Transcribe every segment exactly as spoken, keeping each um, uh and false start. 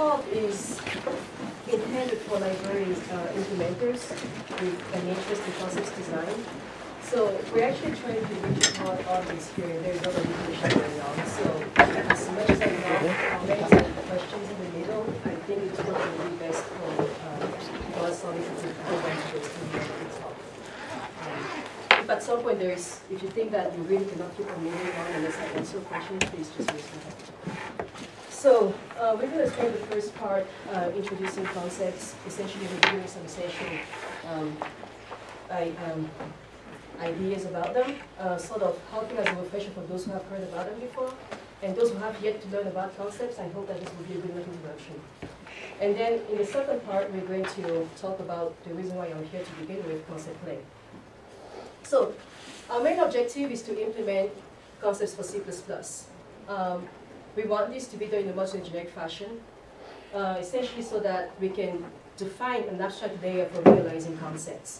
code is intended for library uh, implementers with an interest in process design. So we're actually trying to reach a broad audience here, and there's a lot of information going on. So as much as I have comments and questions in the middle, I think it's probably best for uh, us on to go back to the top. Um, if at some point there is, if you think that you really cannot keep on moving on unless I answer questions, please just raise your hand. So uh, we're going to spend the first part uh, introducing concepts, essentially reviewing some essential um, I, um, ideas about them, uh, sort of helping as a refresher for those who have heard about them before, and those who have yet to learn about concepts. I hope that this will be a good enough introduction. And then in the second part, we're going to talk about the reason why I'm here to begin with, ConceptClang. So our main objective is to implement concepts for C plus plus. Um, We want this to be done in a much generic fashion, uh, essentially so that we can define an abstract layer for realizing concepts.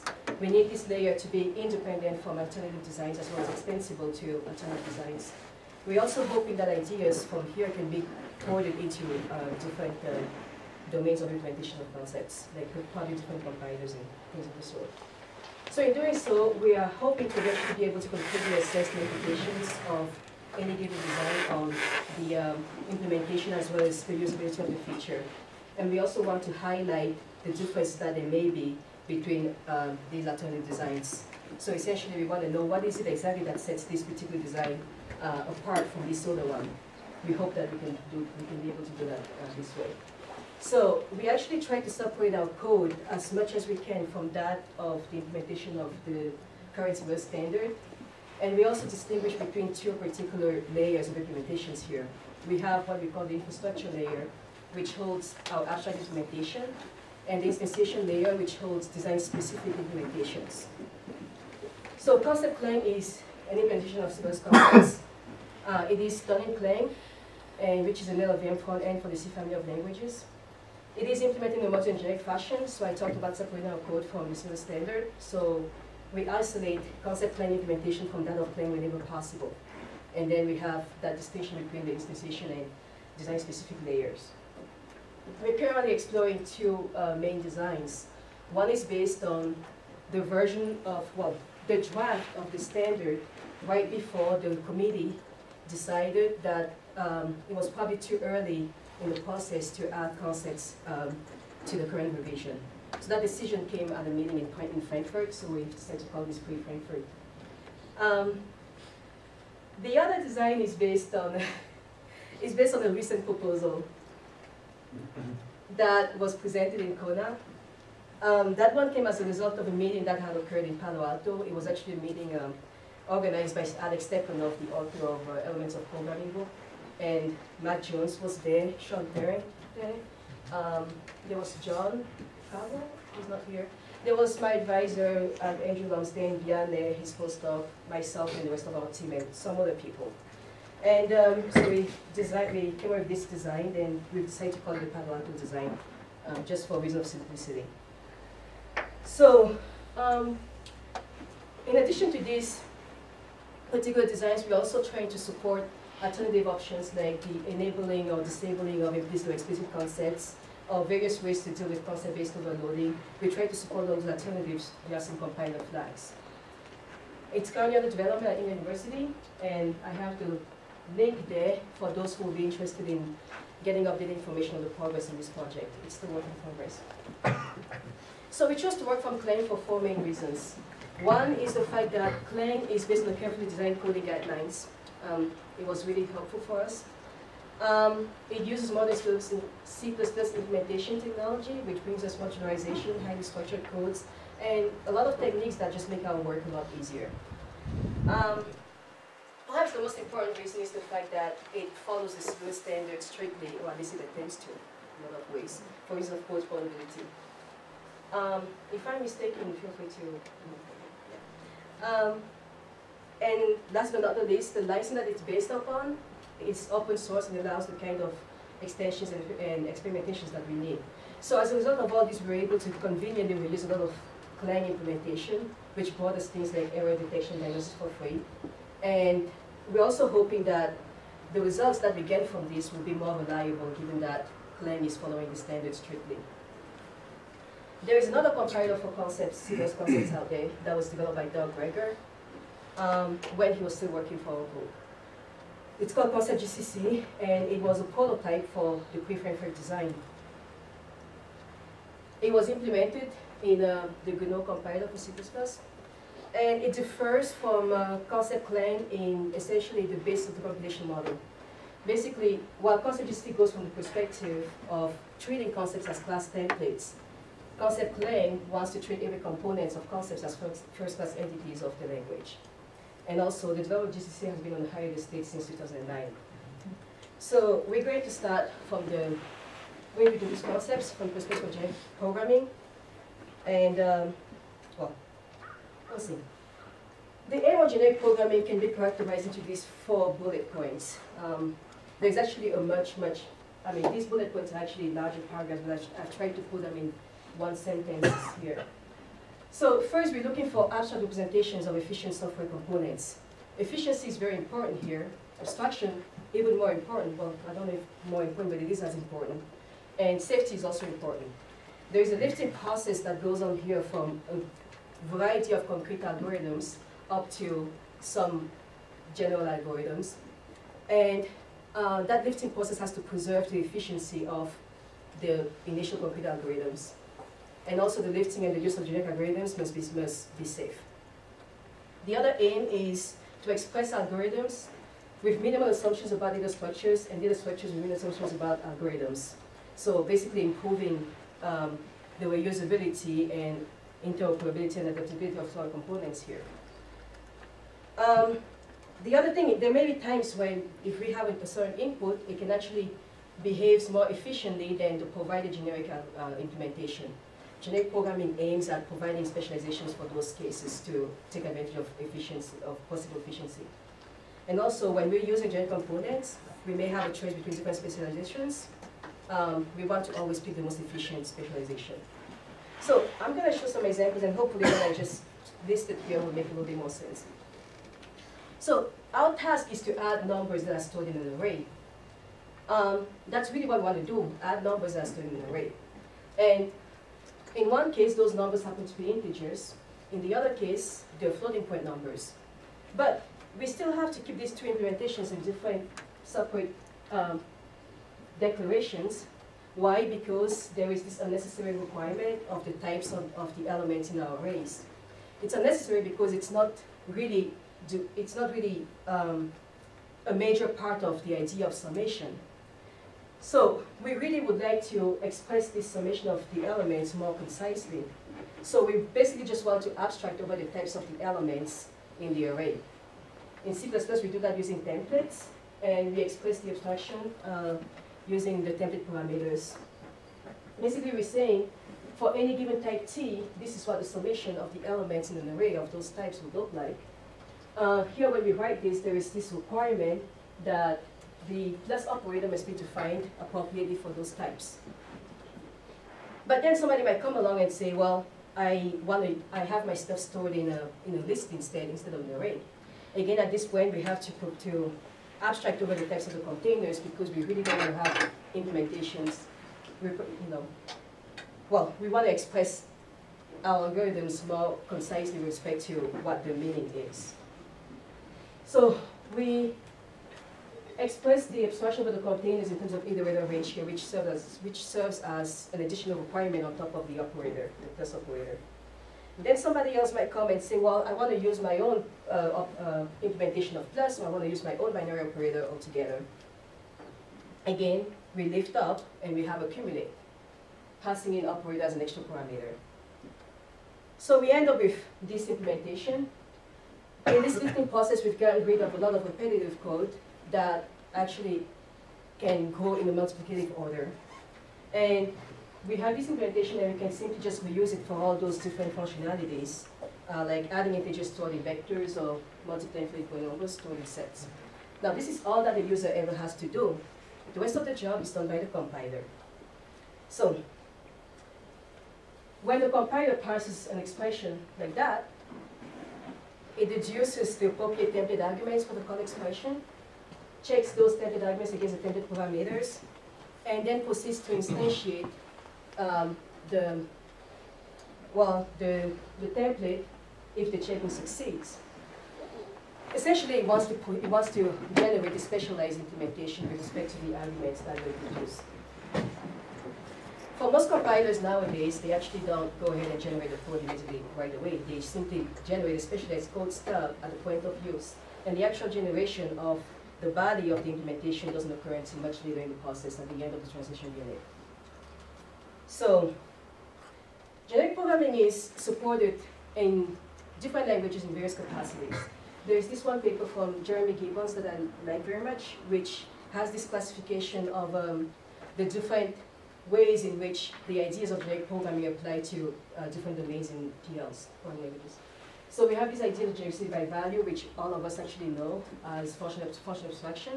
We need this layer to be independent from alternative designs as well as extensible to alternative designs. We're also hoping that ideas from here can be coded into uh, different uh, domains of implementation of concepts, like could probably different compilers and things of the sort. So in doing so, we are hoping to actually be able to completely assess the implications of any given design on the um, implementation as well as the usability of the feature. And we also want to highlight the differences that there may be between um, these alternative designs. So essentially we want to know what is it exactly that sets this particular design uh, apart from this other one. We hope that we can, do, we can be able to do that uh, this way. So we actually try to separate our code as much as we can from that of the implementation of the current C plus plus standard. And we also distinguish between two particular layers of implementations here. We have what we call the infrastructure layer, which holds our abstract implementation, and the instantiation layer, which holds design-specific implementations. So ConceptClang is an implementation of C plus plus concepts. Uh, it is done in Clang, and which is an L L V M front end for the C family of languages. It is implemented in a modern generic fashion, so I talked about separating our code from the C plus plus standard. So we isolate ConceptClang implementation from that of Clang whenever possible. And then we have that distinction between the instantiation and design-specific layers. We're currently exploring two uh, main designs. One is based on the version of, well, the draft of the standard right before the committee decided that um, it was probably too early in the process to add concepts um, to the current revision. So that decision came at a meeting in, in Frankfurt, so we decided to call this pre-Frankfurt. Um, the other design is based on is based on a recent proposal that was presented in Kona. Um, that one came as a result of a meeting that had occurred in Palo Alto. It was actually a meeting um, organized by Alex Stepanov, the author of uh, Elements of Programming book, and Matt Jones was there, Sean Perrin there. Um, there was John. He's not here. There was my advisor, um, Andrew Lumsdaine, Vianney, his postdoc, myself, and the rest of our team, and some other people. And um, so we designed, we came up with this design, and we decided to call it the Palo Alto design, um, just for a reason of simplicity. So, um, in addition to these particular designs, we're also trying to support alternative options like the enabling or disabling of implicit or explicit concepts, or various ways to deal with concept-based overloading. We try to support those alternatives via some compiler flags. It's currently under development at Ingham University, and I have the link there for those who will be interested in getting updated information on the progress in this project. It's still work in progress. So we chose to work from Clang for four main reasons. One is the fact that Clang is based on carefully designed coding guidelines. Um, it was really helpful for us. Um, it uses modern C plus plus implementation technology, which brings us modularization, highly structured codes, and a lot of techniques that just make our work a lot easier. Um, perhaps the most important reason is the fact that it follows the C plus plus standard strictly, or at least it attempts to, in a lot of ways, for reasons of code portability. Um, if I'm mistaken, feel free to... Um, and last but not least, the license that it's based upon, it's open source and allows the kind of extensions and, and experimentations that we need. So as a result of all this, we were able to conveniently release a lot of Clang implementation, which brought us things like error detection diagnosis for free. And we're also hoping that the results that we get from this will be more reliable, given that Clang is following the standard strictly. There is another compiler for concepts, C concepts out there, that was developed by Doug Gregor um, when he was still working for Oracle. It's called ConceptGCC, and it was a prototype for the pre-frame frame design. It was implemented in uh, the G N U compiler for C plus plus, and it differs from uh, ConceptClang in essentially the base of the compilation model. Basically, while ConceptGCC goes from the perspective of treating concepts as class templates, ConceptClang wants to treat every component of concepts as first-class entities of the language. And also, the development of G C C has been on the higher estate since two thousand nine. So we're going to start from the way we do these concepts from the perspective of G N U programming. And, um, well, we'll see. The aim of G N U programming can be characterized into these four bullet points. Um, there's actually a much, much, I mean, these bullet points are actually larger paragraphs, but I've, I've tried to put them in one sentence here. So first, we're looking for abstract representations of efficient software components. Efficiency is very important here. Abstraction, even more important. Well, I don't know if more important, but it is as important. And safety is also important. There is a lifting process that goes on here from a variety of concrete algorithms up to some general algorithms. And uh, that lifting process has to preserve the efficiency of the initial concrete algorithms. And also the lifting and the use of generic algorithms must be, must be safe. The other aim is to express algorithms with minimal assumptions about data structures and data structures with minimal assumptions about algorithms. So basically improving um, the reusability and interoperability and adaptability of our components here. Um, the other thing, there may be times when if we have a certain input, it can actually behave more efficiently than the provided generic uh, implementation. Generic programming aims at providing specializations for those cases to take advantage of efficiency, of possible efficiency. And also, when we're using generic components, we may have a choice between different specializations. Um, we want to always pick the most efficient specialization. So I'm going to show some examples, and hopefully what I just listed here will make a little bit more sense. So our task is to add numbers that are stored in an array. Um, that's really what we want to do, add numbers that are stored in an array. And in one case, those numbers happen to be integers. In the other case, they're floating point numbers. But we still have to keep these two implementations in different separate um, declarations. Why? Because there is this unnecessary requirement of the types of, of the elements in our arrays. It's unnecessary because it's not really, do, it's not really um, a major part of the idea of summation. So we really would like to express this summation of the elements more concisely. So we basically just want to abstract over the types of the elements in the array. In C plus plus, we do that using templates, and we express the abstraction uh, using the template parameters. Basically, we're saying, for any given type T, this is what the summation of the elements in an array of those types would look like. Uh, here, when we write this, there is this requirement that the plus operator must be defined appropriately for those types. But then somebody might come along and say, well, I want to, I have my stuff stored in a, in a list instead, instead of an array. Again, at this point, we have to, to abstract over the types of the containers because we really don't want to have implementations. You know, well, we want to express our algorithms more concisely with respect to what the meaning is. So we express the abstraction of the containers in terms of iterator range here, which serves as, which serves as an additional requirement on top of the operator, the plus operator. Then somebody else might come and say, well, I want to use my own uh, uh, implementation of plus, or I want to use my own binary operator altogether. Again, we lift up and we have accumulate, passing in operator as an extra parameter. So we end up with this implementation. In this lifting process, we've gotten rid of a lot of repetitive code that actually can go in a multiplicative order. And we have this implementation, and we can simply just reuse it for all those different functionalities, uh, like adding integers stored in vectors or multiplying floating point numbers stored in sets. Now, this is all that the user ever has to do. The rest of the job is done by the compiler. So when the compiler parses an expression like that, it deduces the appropriate template arguments for the call expression, checks those template arguments against the template parameters, and then proceeds to instantiate um, the, well, the, the template if the checking succeeds. Essentially, it wants to put, it wants to generate a specialized implementation with respect to the arguments that were produced. For most compilers nowadays, they actually don't go ahead and generate the code immediately right away. They simply generate a specialized code stub at the point of use, and the actual generation of the body of the implementation doesn't occur until much later in the process, at the end of the transition unit. So, generic programming is supported in different languages in various capacities. There's this one paper from Jeremy Gibbons that I like very much, which has this classification of um, the different ways in which the ideas of generic programming apply to uh, different domains in P Ls or languages. So we have this idea of genericity by value, which all of us actually know as function, function abstraction.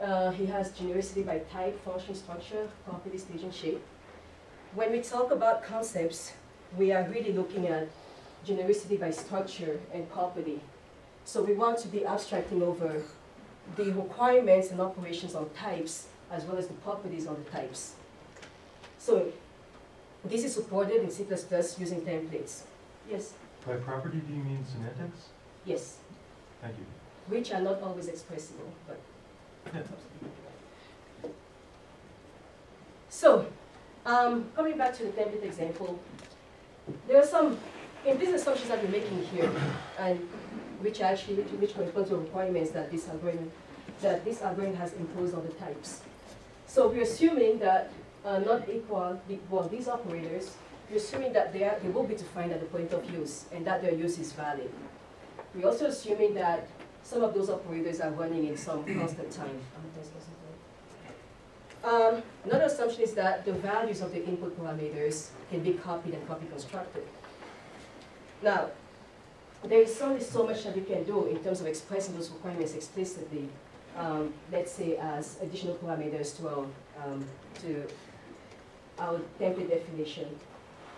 Uh, he has genericity by type, function, structure, property, stage, and shape. When we talk about concepts, we are really looking at genericity by structure and property. So we want to be abstracting over the requirements and operations on types, as well as the properties on the types. So this is supported in C plus plus using templates. Yes? By property, do you mean semantics? Yes. Thank you. Which are not always expressible, but... Yeah. So, um, coming back to the template example, there are some implicit assumptions that we're making here, and which actually which correspond to requirements that this algorithm that this algorithm has imposed on the types. So we're assuming that uh, not equal, well, these operators, we're assuming that they, are, they will be defined at the point of use and that their use is valid. We're also assuming that some of those operators are running in some constant time. Um, another assumption is that the values of the input parameters can be copied and copy constructed. Now, there is only so much that we can do in terms of expressing those requirements explicitly, um, let's say as additional parameters to our, um, to our template definition.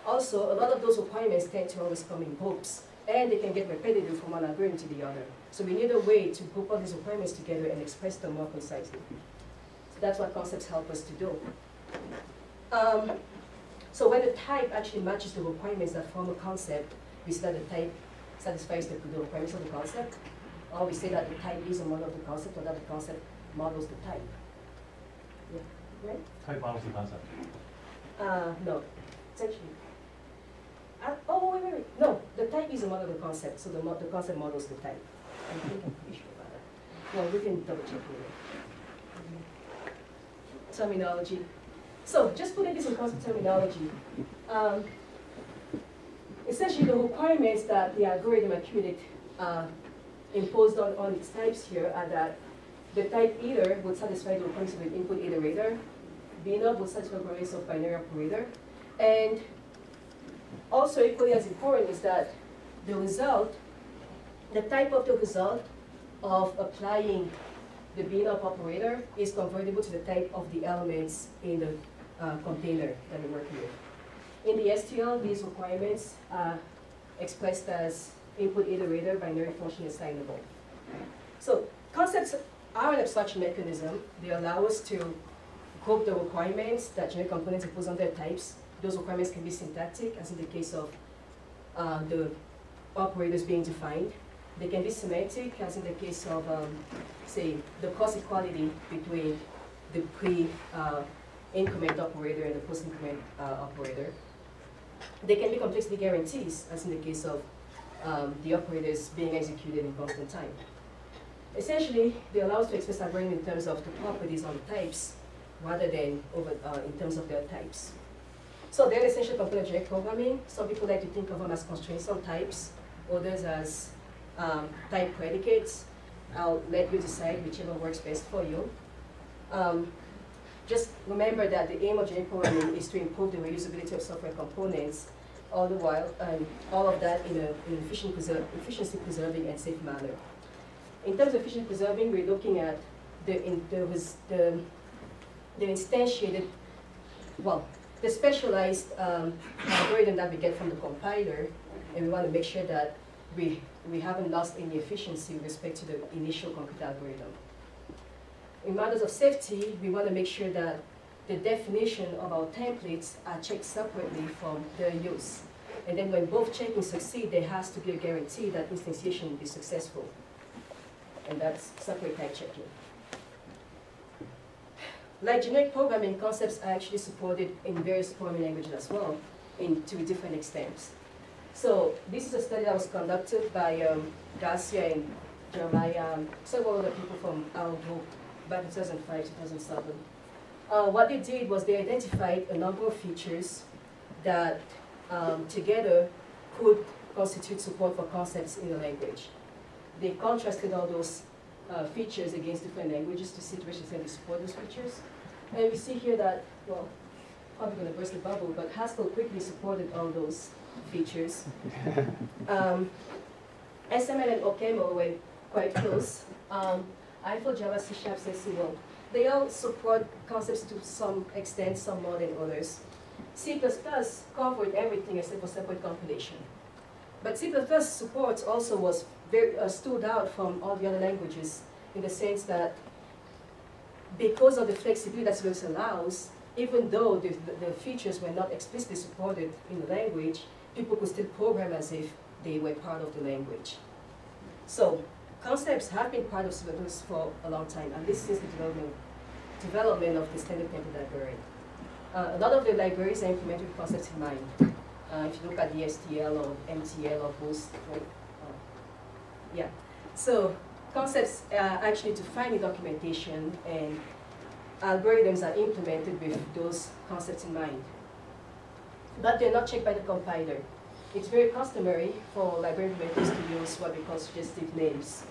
Also, a lot of those requirements tend to always come in groups, and they can get repetitive from one algorithm to the other. So we need a way to group all these requirements together and express them more concisely. So that's what concepts help us to do. Um, so when a type actually matches the requirements that form a concept, we see that the type satisfies the, the requirements of the concept, or we say that the type is a model of the concept, or that the concept models the type. Yeah, right? Type models the concept. Uh, no, essentially. Uh, oh, wait, wait, wait. No, the type is a model of the concept, so the, mo the concept models the type. I think I'm pretty sure about that. Well, we can double check later. Terminology. So, just putting this in concept terminology. Um, Essentially, the requirements that the algorithm accumulated uh, imposed on, on its types here are that the type either would satisfy the requirements of an input iterator, bnop would satisfy the requirements of binary operator, and also equally as important is that the result, the type of the result of applying the bnop operator is convertible to the type of the elements in the uh, container that we're working with. In the S T L, these requirements are expressed as input iterator binary function assignable. So concepts are an abstraction mechanism. They allow us to group the requirements that generic components impose on their types. Those requirements can be syntactic, as in the case of uh, the operators being defined. They can be semantic, as in the case of, um, say, the cross equality between the pre-increment uh, operator and the post-increment uh, operator. They can be complexity guarantees, as in the case of um, the operators being executed in constant time. Essentially, they allow us to express our brain in terms of the properties on the types, rather than over, uh, in terms of their types. So they're an essential component of generic programming. Some people like to think of them as constraints on types, others as um, type predicates. I'll let you decide whichever works best for you. Um, Just remember that the aim of generic programming is to improve the reusability of software components, all the while, um, all of that in an efficient preser efficiency preserving and safe manner. In terms of efficiency preserving, we're looking at the, in, the, the, the instantiated, well, the specialized um, algorithm that we get from the compiler, and we want to make sure that we, we haven't lost any efficiency with respect to the initial compute algorithm. in matters of safety, we want to make sure that the definition of our templates are checked separately from their use. And then when both checkings succeed, there has to be a guarantee that instantiation will be successful. And that's separate type checking. Like generic programming, concepts are actually supported in various programming languages as well, in, to different extents. So this is a study that was conducted by um, Garcia and Jeremiah, um, several other people from our group back in two thousand five, two thousand seven. Uh, what they did was they identified a number of features that um, together could constitute support for concepts in the language. They contrasted all those uh, features against different languages to see which extent they support those features. And we see here that, well, probably going to burst the bubble, but Haskell quickly supported all those features. um, S M L and OCaml were quite close. Um, Eiffel, Java, C sharp, S M L. They all support concepts to some extent, some more than others. C plus plus covered everything except for separate compilation. But C plus plus support also was very, uh, stood out from all the other languages in the sense that because of the flexibility that C plus plus allows, even though the, the features were not explicitly supported in the language, people could still program as if they were part of the language. So, concepts have been part of C plus plus for a long time, and this is the development, development of the standard template library. Uh, a lot of the libraries are implemented with concepts in mind. Uh, if you look at the S T L or M T L or Boost, right? Uh, yeah. So concepts are actually defined in documentation, and algorithms are implemented with those concepts in mind. But they're not checked by the compiler. It's very customary for library implementers to use what we call suggestive names.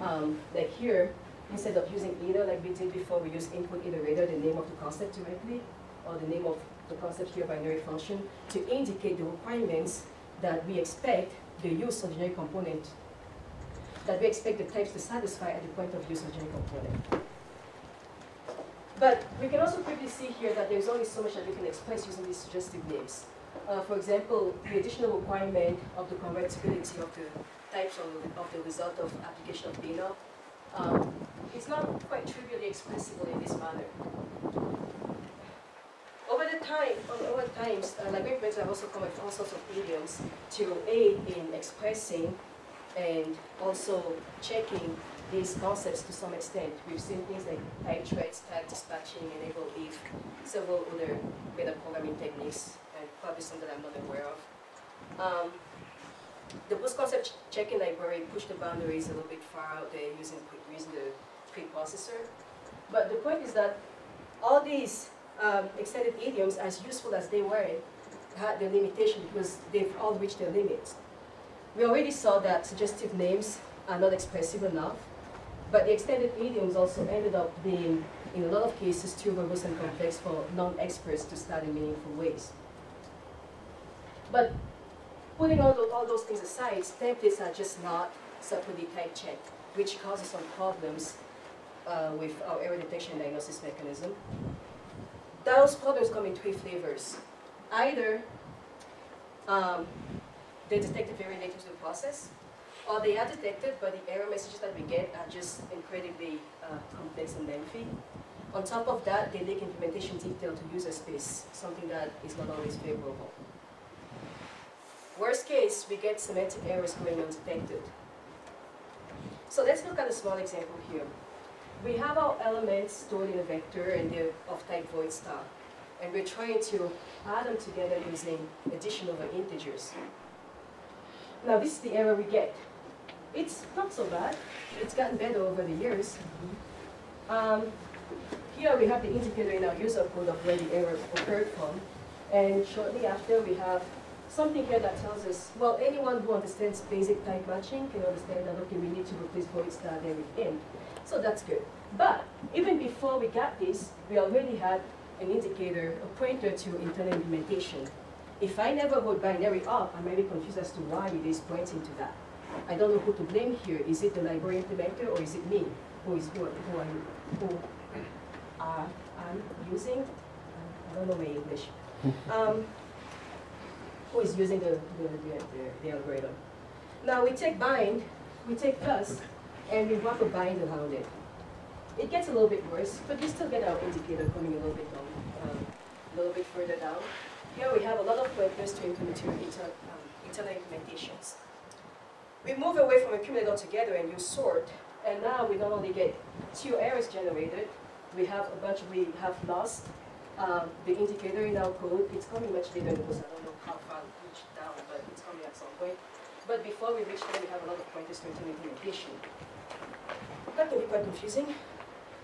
Um, like here, instead of using iter like we did before, we use input iterator, the name of the concept directly, or the name of the concept here, binary function, to indicate the requirements that we expect the use of generic component, that we expect the types to satisfy at the point of use of generic component. But we can also quickly see here that there's only so much that we can express using these suggestive names. Uh, for example, the additional requirement of the convertibility of the types of, of the result of application of cleanup, um, it's not quite trivially expressible in this manner. Over the time, over times, uh, library implementers have also come up with all sorts of idioms to aid in expressing and also checking these concepts to some extent. We've seen things like type threads, type dispatching, enable if, several other meta programming techniques. Probably something that I'm not aware of. Um, the Boost concept checking library pushed the boundaries a little bit far out there using, using the preprocessor. But the point is that all these um, extended idioms, as useful as they were, had their limitation because they've all reached their limits. We already saw that suggestive names are not expressive enough, but the extended idioms also ended up being, in a lot of cases, too verbose and complex for non-experts to study in meaningful ways. But putting all, the, all those things aside, templates are just not separately type checked, which causes some problems uh, with our error detection and diagnosis mechanism. Those problems come in three flavors. Either um, they detect the error related to the process, or they are detected, but the error messages that we get are just incredibly uh, complex and lengthy. On top of that, they leak implementation detail to user space, something that is not always favorable. Worst case, we get semantic errors going undetected. So let's look at a small example here. We have our elements stored in a vector and they're of type void star. And we're trying to add them together using addition over integers. Now this is the error we get. It's not so bad. It's gotten better over the years. Um, here we have the indicator in our user code of where the error occurred from. And shortly after we have something here that tells us, well, anyone who understands basic type matching can understand that, okay, we need to replace void star there with int. So that's good. But even before we got this, we already had an indicator, a pointer to internal implementation. If I never wrote binary up, I'm very confused as to why it is pointing to that. I don't know who to blame here. Is it the library implementer or is it me who is who, who, I'm, who uh, I'm using? I don't know my English. Um, who is using the, the, the, the algorithm. Now we take bind, we take plus, and we wrap a bind around it. It gets a little bit worse, but we still get our indicator coming a little bit down, um, a little bit further down. Here we have a lot of pointers to internal, um, internal implementations. We move away from accumulate altogether and use sort, and now we not only get two errors generated, we have a bunch, we have lost um, the indicator in our code. It's coming much later in the course. I don't know how far we reach down, but it's coming at some point. But before we reach there, we have a lot of pointers to internal implementation. That can be quite confusing.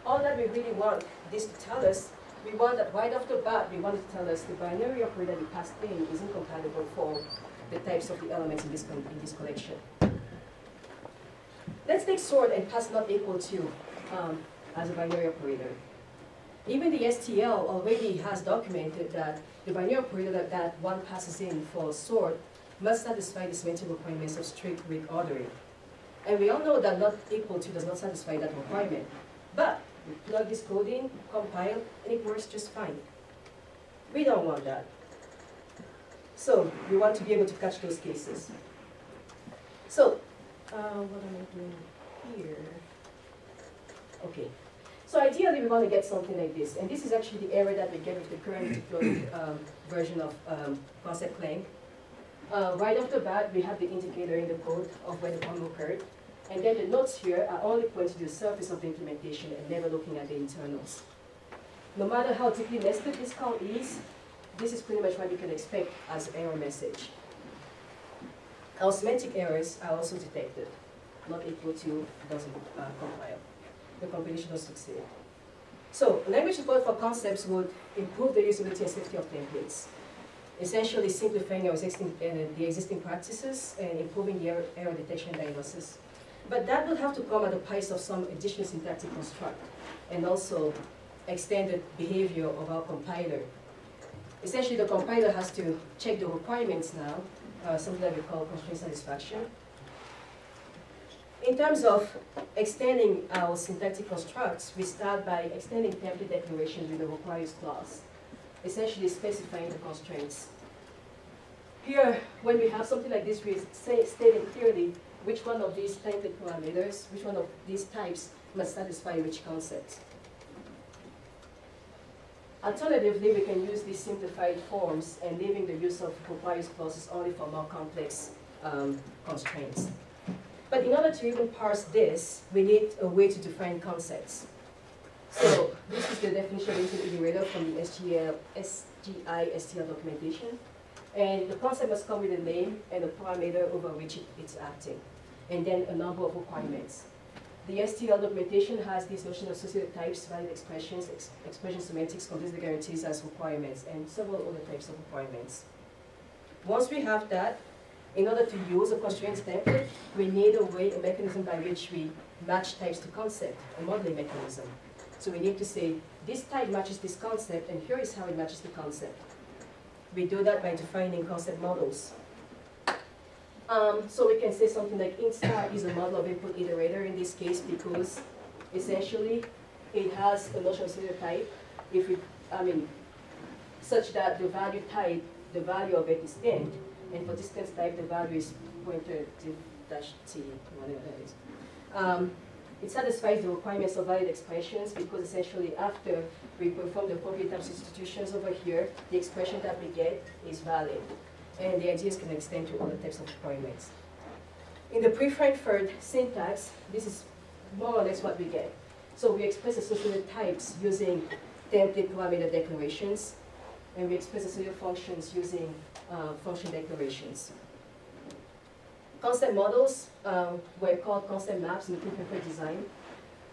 All that we really want this to tell us, we want that right off the bat, we want it to tell us the binary operator we passed in is incompatible for the types of the elements in this, in this collection. Let's take sort and pass not equal to um, as a binary operator. Even the S T L already has documented that the binary operator that, that one passes in for sort must satisfy the semantic requirements of strict weak ordering. And we all know that not equal to does not satisfy that requirement. But we plug this code in, compile, and it works just fine. We don't want that. So we want to be able to catch those cases. So uh, what am I doing here? OK. So ideally, we want to get something like this. And this is actually the error that we get with the current deployed um, version of um, ConceptClang. Uh, right off the bat, we have the indicator in the code of where the problem occurred. And then the notes here are only pointing to the surface of the implementation and never looking at the internals. No matter how deeply nested this call is, this is pretty much what you can expect as an error message. Our semantic errors are also detected. Not equal to doesn't uh, compile. The compilation doesn't succeed. So language support for concepts would improve the usability and safety of templates, essentially simplifying our existing, uh, the existing practices and improving the error, error detection and diagnosis. But that would have to come at the price of some additional syntactic construct and also extended behavior of our compiler. Essentially, the compiler has to check the requirements now, uh, something that we call constraint satisfaction. In terms of extending our syntactic constructs, we start by extending template declarations with the requires clause, essentially specifying the constraints. Here, when we have something like this, we say, stating clearly which one of these template parameters, which one of these types must satisfy which concept. Alternatively, we can use these simplified forms and leaving the use of proprietary clauses only for more complex um, constraints. But in order to even parse this, we need a way to define concepts. So this is the definition of the iterator from the S G I S T L documentation. And the concept must come with a name and a parameter over which it, it's acting, and then a number of requirements. The S T L documentation has this notion of associated types, valid expressions, ex expression semantics, complicit guarantees as requirements, and several other types of requirements. Once we have that, in order to use a constraints template, we need a way, a mechanism by which we match types to concept, a modeling mechanism. So we need to say, this type matches this concept, and here is how it matches the concept. We do that by defining concept models. Um, so we can say something like int star is a model of input iterator in this case because essentially it has a notion of serial type. If we, I mean, such that the value type, the value of it is int, and for distance type the value is pointer dash t, whatever that is. Um, It satisfies the requirements of valid expressions because essentially after we perform the appropriate type substitutions over here, the expression that we get is valid. And the ideas can extend to other types of requirements. In the pre-Frankfurt syntax, this is more or less what we get. So we express associated types using template parameter declarations, and we express associated functions using uh, function declarations. Concept models um, were called concept maps in the pre-Frankfurt design,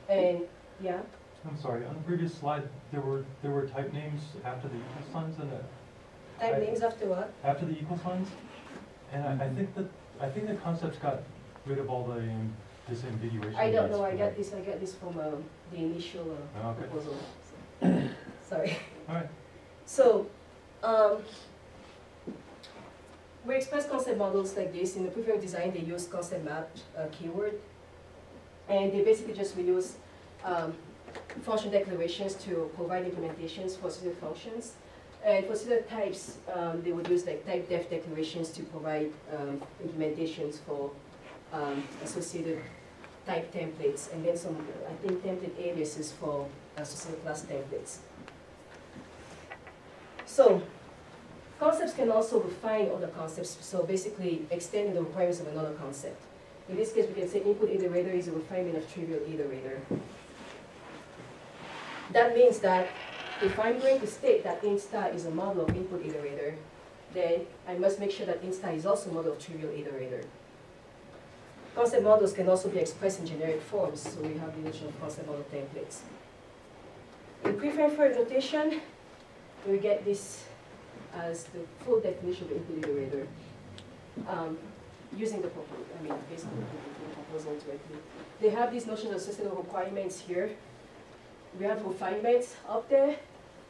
and yeah. I'm sorry. On the previous slide, there were there were type names after the equal signs and a, type I, names after what? After the equal signs, and mm-hmm. I, I think that I think the concepts got rid of all the um, disambiguation. I don't know. I got this. I got this from um, the initial uh, okay. proposal. So. Sorry. All right. So. Um, We express concept models like this. In the prefab design, they use concept map uh, keyword. And they basically just reuse um, function declarations to provide implementations for specific functions. And for specific types, um, they would use like type def declarations to provide um, implementations for um, associated type templates, and then some, I think, template aliases for associated class templates. So, concepts can also refine other concepts, so basically extending the requirements of another concept. In this case, we can say input iterator is a refinement of trivial iterator. That means that if I'm going to state that int star is a model of input iterator, then I must make sure that int star is also a model of trivial iterator. Concept models can also be expressed in generic forms, so we have the notion of concept model templates. In prefrontal notation, we get this as the full definition of input iterator, um, using the proposal, I mean, basically the proposal directly. They have this notion of system of requirements here. We have refinements up there,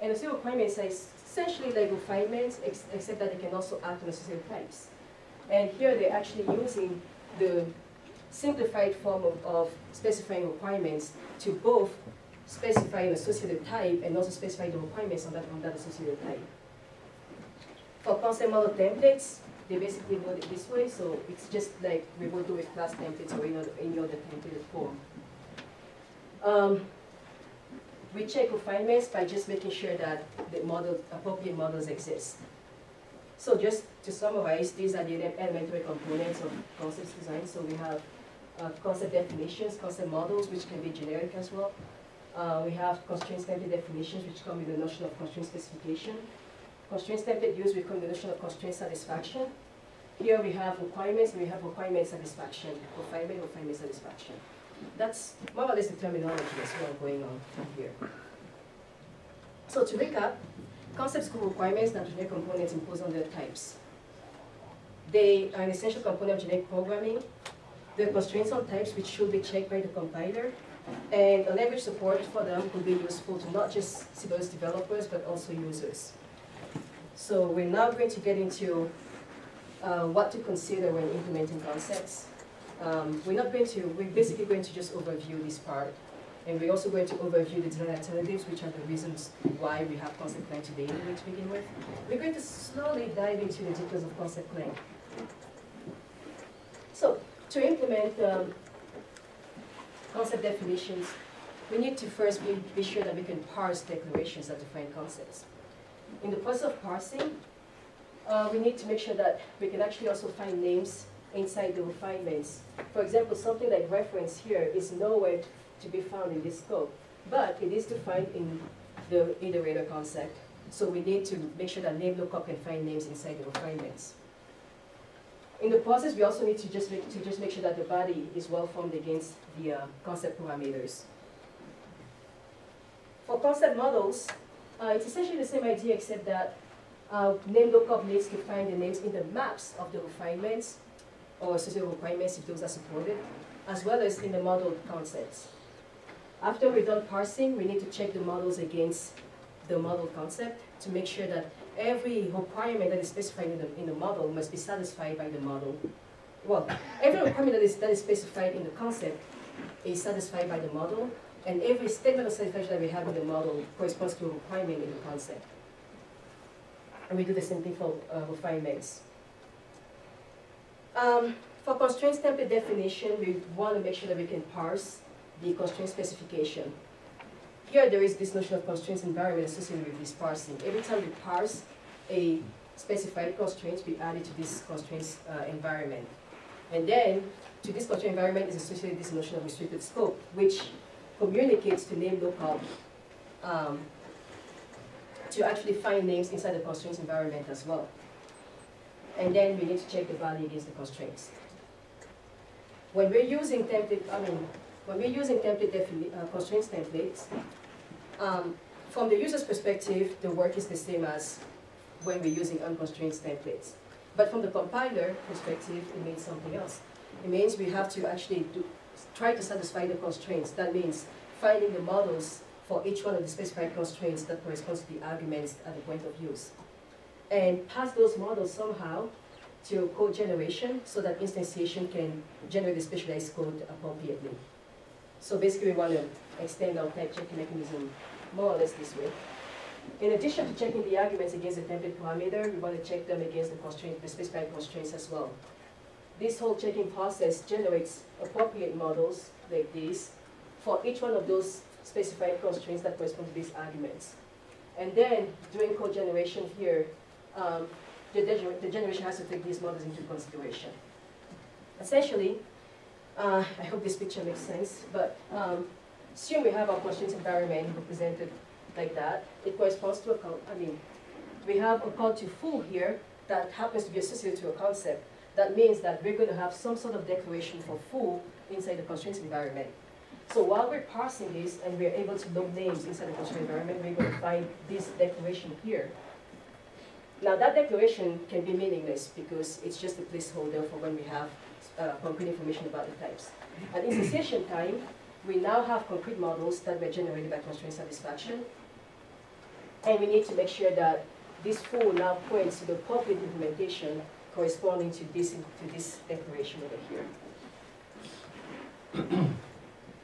and the system requirements are essentially like refinements, ex except that they can also act on associated types. And here they're actually using the simplified form of, of specifying requirements to both specify an associated type and also specify the requirements on that, on that associated type. For concept model templates, they basically do it this way, so it's just like we will do with class templates or any other, any other template form. Um, We check refinements by just making sure that the model, appropriate models exist. So just to summarize, these are the elementary components of concepts design. So we have uh, concept definitions, concept models, which can be generic as well. Uh, we have constraints template definitions, which come with the notion of constraint specification. Constraints template use, we come with the notion of constraint satisfaction. Here we have requirements, and we have requirement satisfaction, refinement, refinement satisfaction. That's more or less the terminology that's what going on here. So to recap, concepts cover requirements that generic components impose on their types. They are an essential component of generic programming. There are constraints on types which should be checked by the compiler. And a language support for them could be useful to not just C plus plus developers, but also users. So we're now going to get into uh, what to consider when implementing concepts. Um, we're not going to, we're basically going to just overview this part. And we're also going to overview the design alternatives, which are the reasons why we have ConceptClang today to begin with. We're going to slowly dive into the details of ConceptClang. So, to implement um, concept definitions, we need to first be, be sure that we can parse declarations that define concepts. In the process of parsing, uh, we need to make sure that we can actually also find names inside the refinements. For example, something like reference here is nowhere to be found in this scope, but it is defined in the iterator concept. So we need to make sure that name lookup can find names inside the refinements. In the process, we also need to just make, to just make sure that the body is well formed against the uh, concept parameters. For concept models, uh, it's essentially the same idea except that uh, name lookup needs to find the names in the maps of the refinements or associated requirements if those are supported, as well as in the model concepts. After we're done parsing, we need to check the models against the model concept to make sure that every requirement that is specified in the, in the model must be satisfied by the model. Well, every requirement that is, that is specified in the concept is satisfied by the model, and every statement of satisfaction that we have in the model corresponds to a requirement in the concept. And we do the same thing for uh, refinements. Um, for constraints template definition, we want to make sure that we can parse the constraint specification. Here there is this notion of constraints environment associated with this parsing. Every time we parse a specified constraint, we add it to this constraints uh, environment. And then, to this constraint environment is associated this notion of restricted scope, which communicates to name lookup um, to actually find names inside the constraints environment as well. And then we need to check the value against the constraints. When we're using template, I mean, when we're using template uh, constraints templates, um, from the user's perspective, the work is the same as when we're using unconstrained templates. But from the compiler perspective, it means something else. It means we have to actually do, try to satisfy the constraints. That means finding the models for each one of the specified constraints that corresponds to the arguments at the point of use, and pass those models somehow to code generation so that instantiation can generate the specialized code appropriately. So basically we want to extend our type checking mechanism more or less this way. In addition to checking the arguments against the template parameter, we want to check them against the, constraint, the specified constraints as well. this whole checking process generates appropriate models like this for each one of those specified constraints that correspond to these arguments. And then, during code generation here, um, the, the generation has to take these models into consideration. Essentially, uh, I hope this picture makes sense, but um, assume we have our constraints environment represented like that. It corresponds to a con I mean, we have a call to foo here that happens to be associated to a concept. That means that we're going to have some sort of declaration for foo inside the constraints environment. So while we're parsing this and we're able to load names inside the constraint environment, we're going to find this declaration here. Now that declaration can be meaningless because it's just a placeholder for when we have uh, concrete information about the types. At instantiation time, we now have concrete models that were generated by constraint satisfaction. And we need to make sure that this foo now points to the appropriate implementation corresponding to this, to this declaration over here.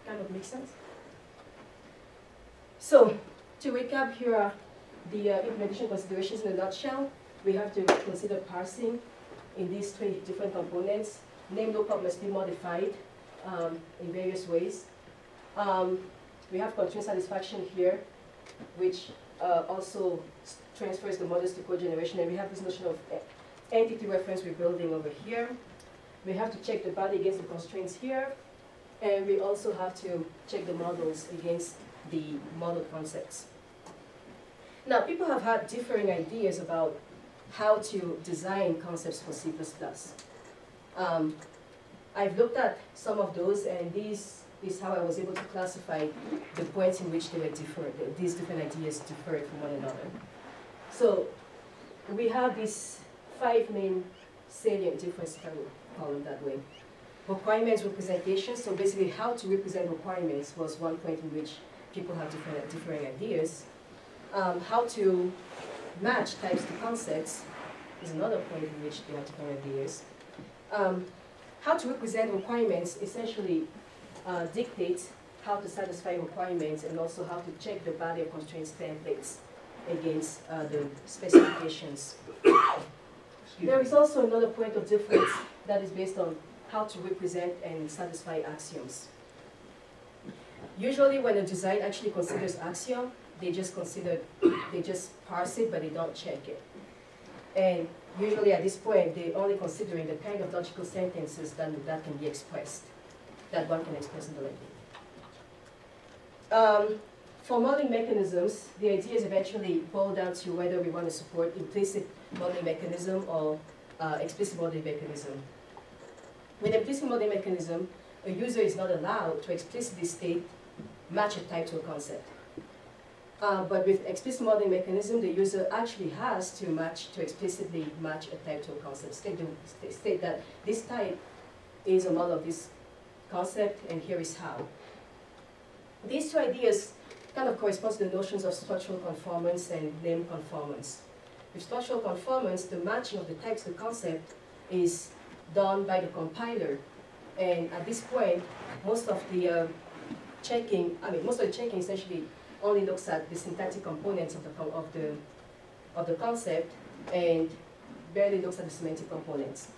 Kind of makes sense. So, to recap, here are the uh, implementation considerations in a nutshell. We have to consider parsing in these three different components. Name lookup must be modified um, in various ways. Um, we have constraint satisfaction here, which uh, also transfers the models to code generation. And we have this notion of entity reference rebuilding over here. We have to check the body against the constraints here. And we also have to check the models against the model concepts. Now, people have had differing ideas about how to design concepts for C plus plus. Um, I've looked at some of those, and this is how I was able to classify the points in which they were different, these different ideas differed from one another. So we have these five main salient differences, if I would call them that way. Requirements representation, so basically how to represent requirements was one point in which people have different, differing ideas. Um, how to match types to concepts is another point in which they have different ideas. Um, how to represent requirements essentially uh, dictates how to satisfy requirements and also how to check the body of constraints templates against uh, the specifications. There is also another point of difference that is based on how to represent and satisfy axioms. Usually when a design actually considers axiom, they just consider, they just parse it, but they don't check it. And usually at this point, they're only considering the kind of logical sentences that, that can be expressed, that one can express in the language. Um, for modeling mechanisms, the ideas eventually boil down to whether we want to support implicit modeling mechanism or uh, explicit modeling mechanism. With implicit modeling mechanism, a user is not allowed to explicitly state match a type to a concept. Uh, but with explicit modeling mechanism, the user actually has to match to explicitly match a type to a concept. State, state that this type is a model of this concept, and here is how. These two ideas kind of correspond to the notions of structural conformance and name conformance. With structural conformance, the matching of the types to the concept is done by the compiler, and at this point, most of the uh, checking, I mean, most of the checking essentially only looks at the syntactic components of the of the of the concept, and barely looks at the semantic components.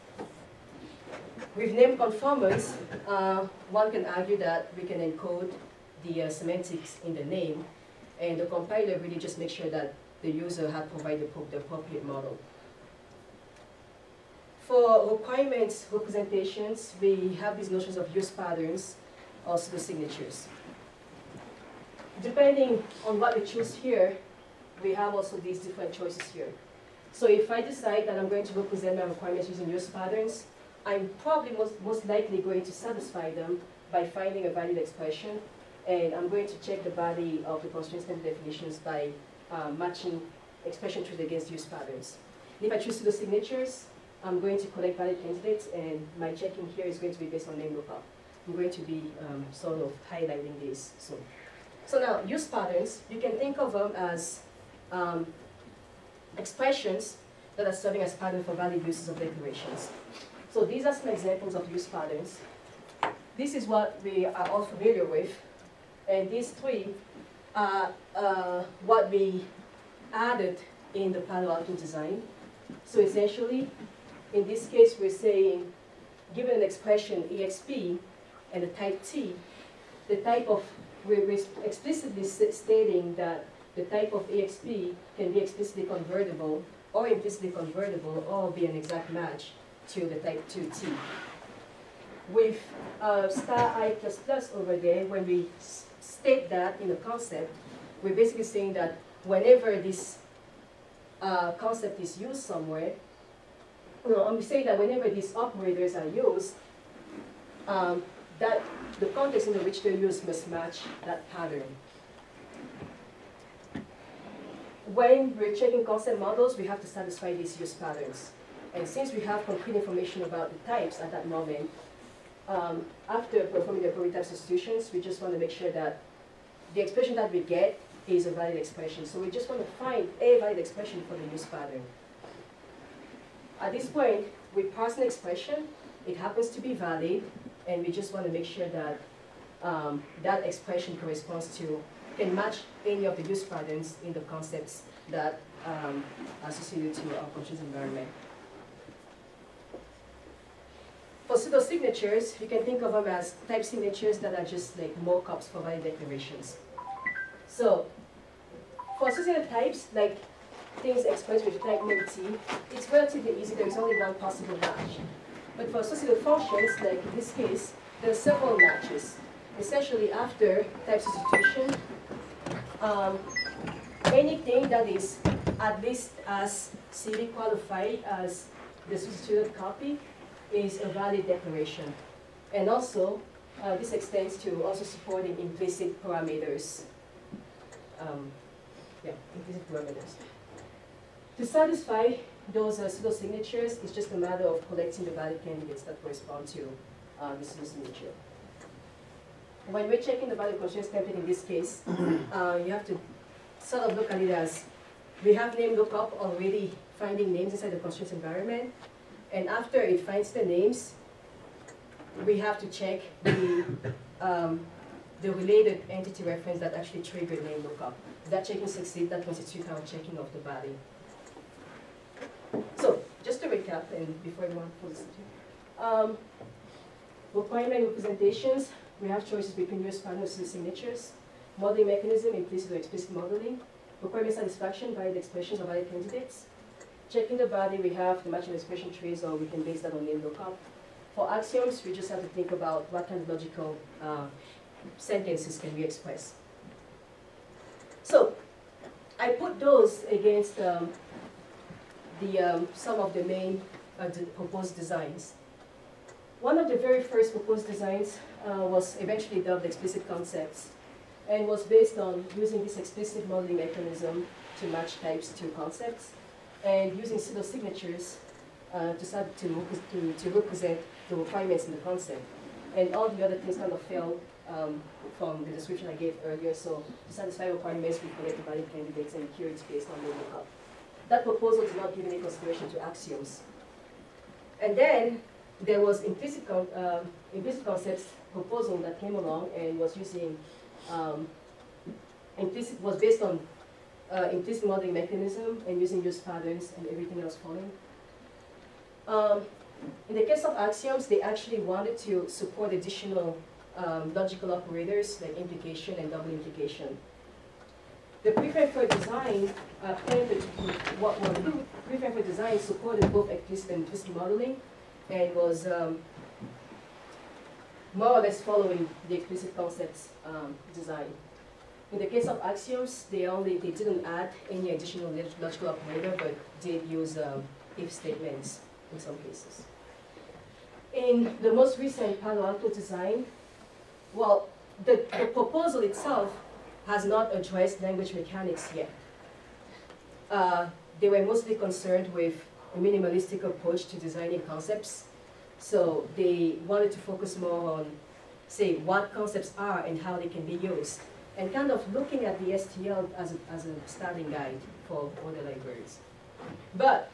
With name conformance, uh, one can argue that we can encode the uh, semantics in the name, and the compiler really just makes sure that the user had provided the appropriate model. For requirements representations, we have these notions of use patterns, also the signatures. Depending on what we choose here, we have also these different choices here. So if I decide that I'm going to represent my requirements using use patterns, I'm probably most, most likely going to satisfy them by finding a valid expression, and I'm going to check the body of the constraints and definitions by uh, matching expression truth against use patterns. And if I choose to do signatures, I'm going to collect valid candidates, and my checking here is going to be based on name lookup. I'm going to be um, sort of highlighting this soon. So now, use patterns, you can think of them as um, expressions that are serving as patterns for valid uses of declarations. So these are some examples of use patterns. This is what we are all familiar with, and these three are uh, what we added in the Palo Alto design. So essentially, in this case, we're saying given an expression exp and a type t, the type of, we're explicitly stating that the type of exp can be explicitly convertible or implicitly convertible or be an exact match to the type two t. With uh, star I plus plus over there, when we state that in a concept, we're basically saying that whenever this uh, concept is used somewhere, no, I'm saying that whenever these operators are used, um, that the context in which they're used must match that pattern. When we're checking concept models, we have to satisfy these use patterns. And since we have concrete information about the types at that moment, um, after performing the appropriate type substitutions, we just want to make sure that the expression that we get is a valid expression. So we just want to find a valid expression for the use pattern. At this point, we parse an expression, it happens to be valid, and we just want to make sure that um, that expression corresponds to, can match any of the use patterns in the concepts that um, are associated to our conscious environment. For pseudo-signatures, you can think of them as type signatures that are just like mock-ups for valid declarations. So, for associated types, like things expressed with type name t, it's relatively easy, there's only one possible match. But for associated functions, like in this case, there are several matches. Essentially, after type substitution, um, anything that is at least as C D qualified as the substituted copy is a valid declaration. And also, uh, this extends to also supporting implicit parameters. Um, yeah, implicit parameters. To satisfy those uh, pseudo-signatures, it's just a matter of collecting the valid candidates that correspond to uh, the pseudo-signature. When we're checking the valid constraints template in this case, uh, you have to sort of look at it as, we have name lookup already finding names inside the constraints environment, and after it finds the names, we have to check the, um, the related entity reference that actually triggered name lookup. If that checking succeeds, that constitutes our checking of the body. So, just to recap, and before everyone pulls it, um, requirement representations, we have choices between use patterns and signatures, modeling mechanism, implicit or explicit modeling, requirement satisfaction by the expressions of valid candidates. Checking the body, we have the matching expression trees, or we can base that on name lookup. For axioms, we just have to think about what kind of logical uh, sentences can we express. So, I put those against um, the, um, some of the main uh, the proposed designs. One of the very first proposed designs uh, was eventually dubbed explicit concepts, and was based on using this explicit modeling mechanism to match types to concepts, and using pseudo-signatures uh, to, to, to, to represent the requirements in the concept. And all the other things kind of fell um, from the description I gave earlier, so to satisfy requirements, we collect the valid candidates and curate based on the lookup. That proposal did not give any consideration to axioms. And then there was implicit, con uh, implicit concepts proposal that came along and was using um, implicit, was based on Uh, implicit modeling mechanism and using use patterns and everything else following. Um, in the case of axioms, they actually wanted to support additional um, logical operators like implication and double implication. The prefab for design, uh, what, what prefab for design supported both explicit and implicit modeling, and was um, more or less following the explicit concepts um, design. In the case of axioms, they only they didn't add any additional logical operator, but did use um, if statements in some cases. In the most recent Palo Alto design, well, the, the proposal itself has not addressed language mechanics yet. Uh, they were mostly concerned with a minimalistic approach to designing concepts, so they wanted to focus more on, say, what concepts are and how they can be used, and kind of looking at the S T L as a, as a starting guide for all the libraries. But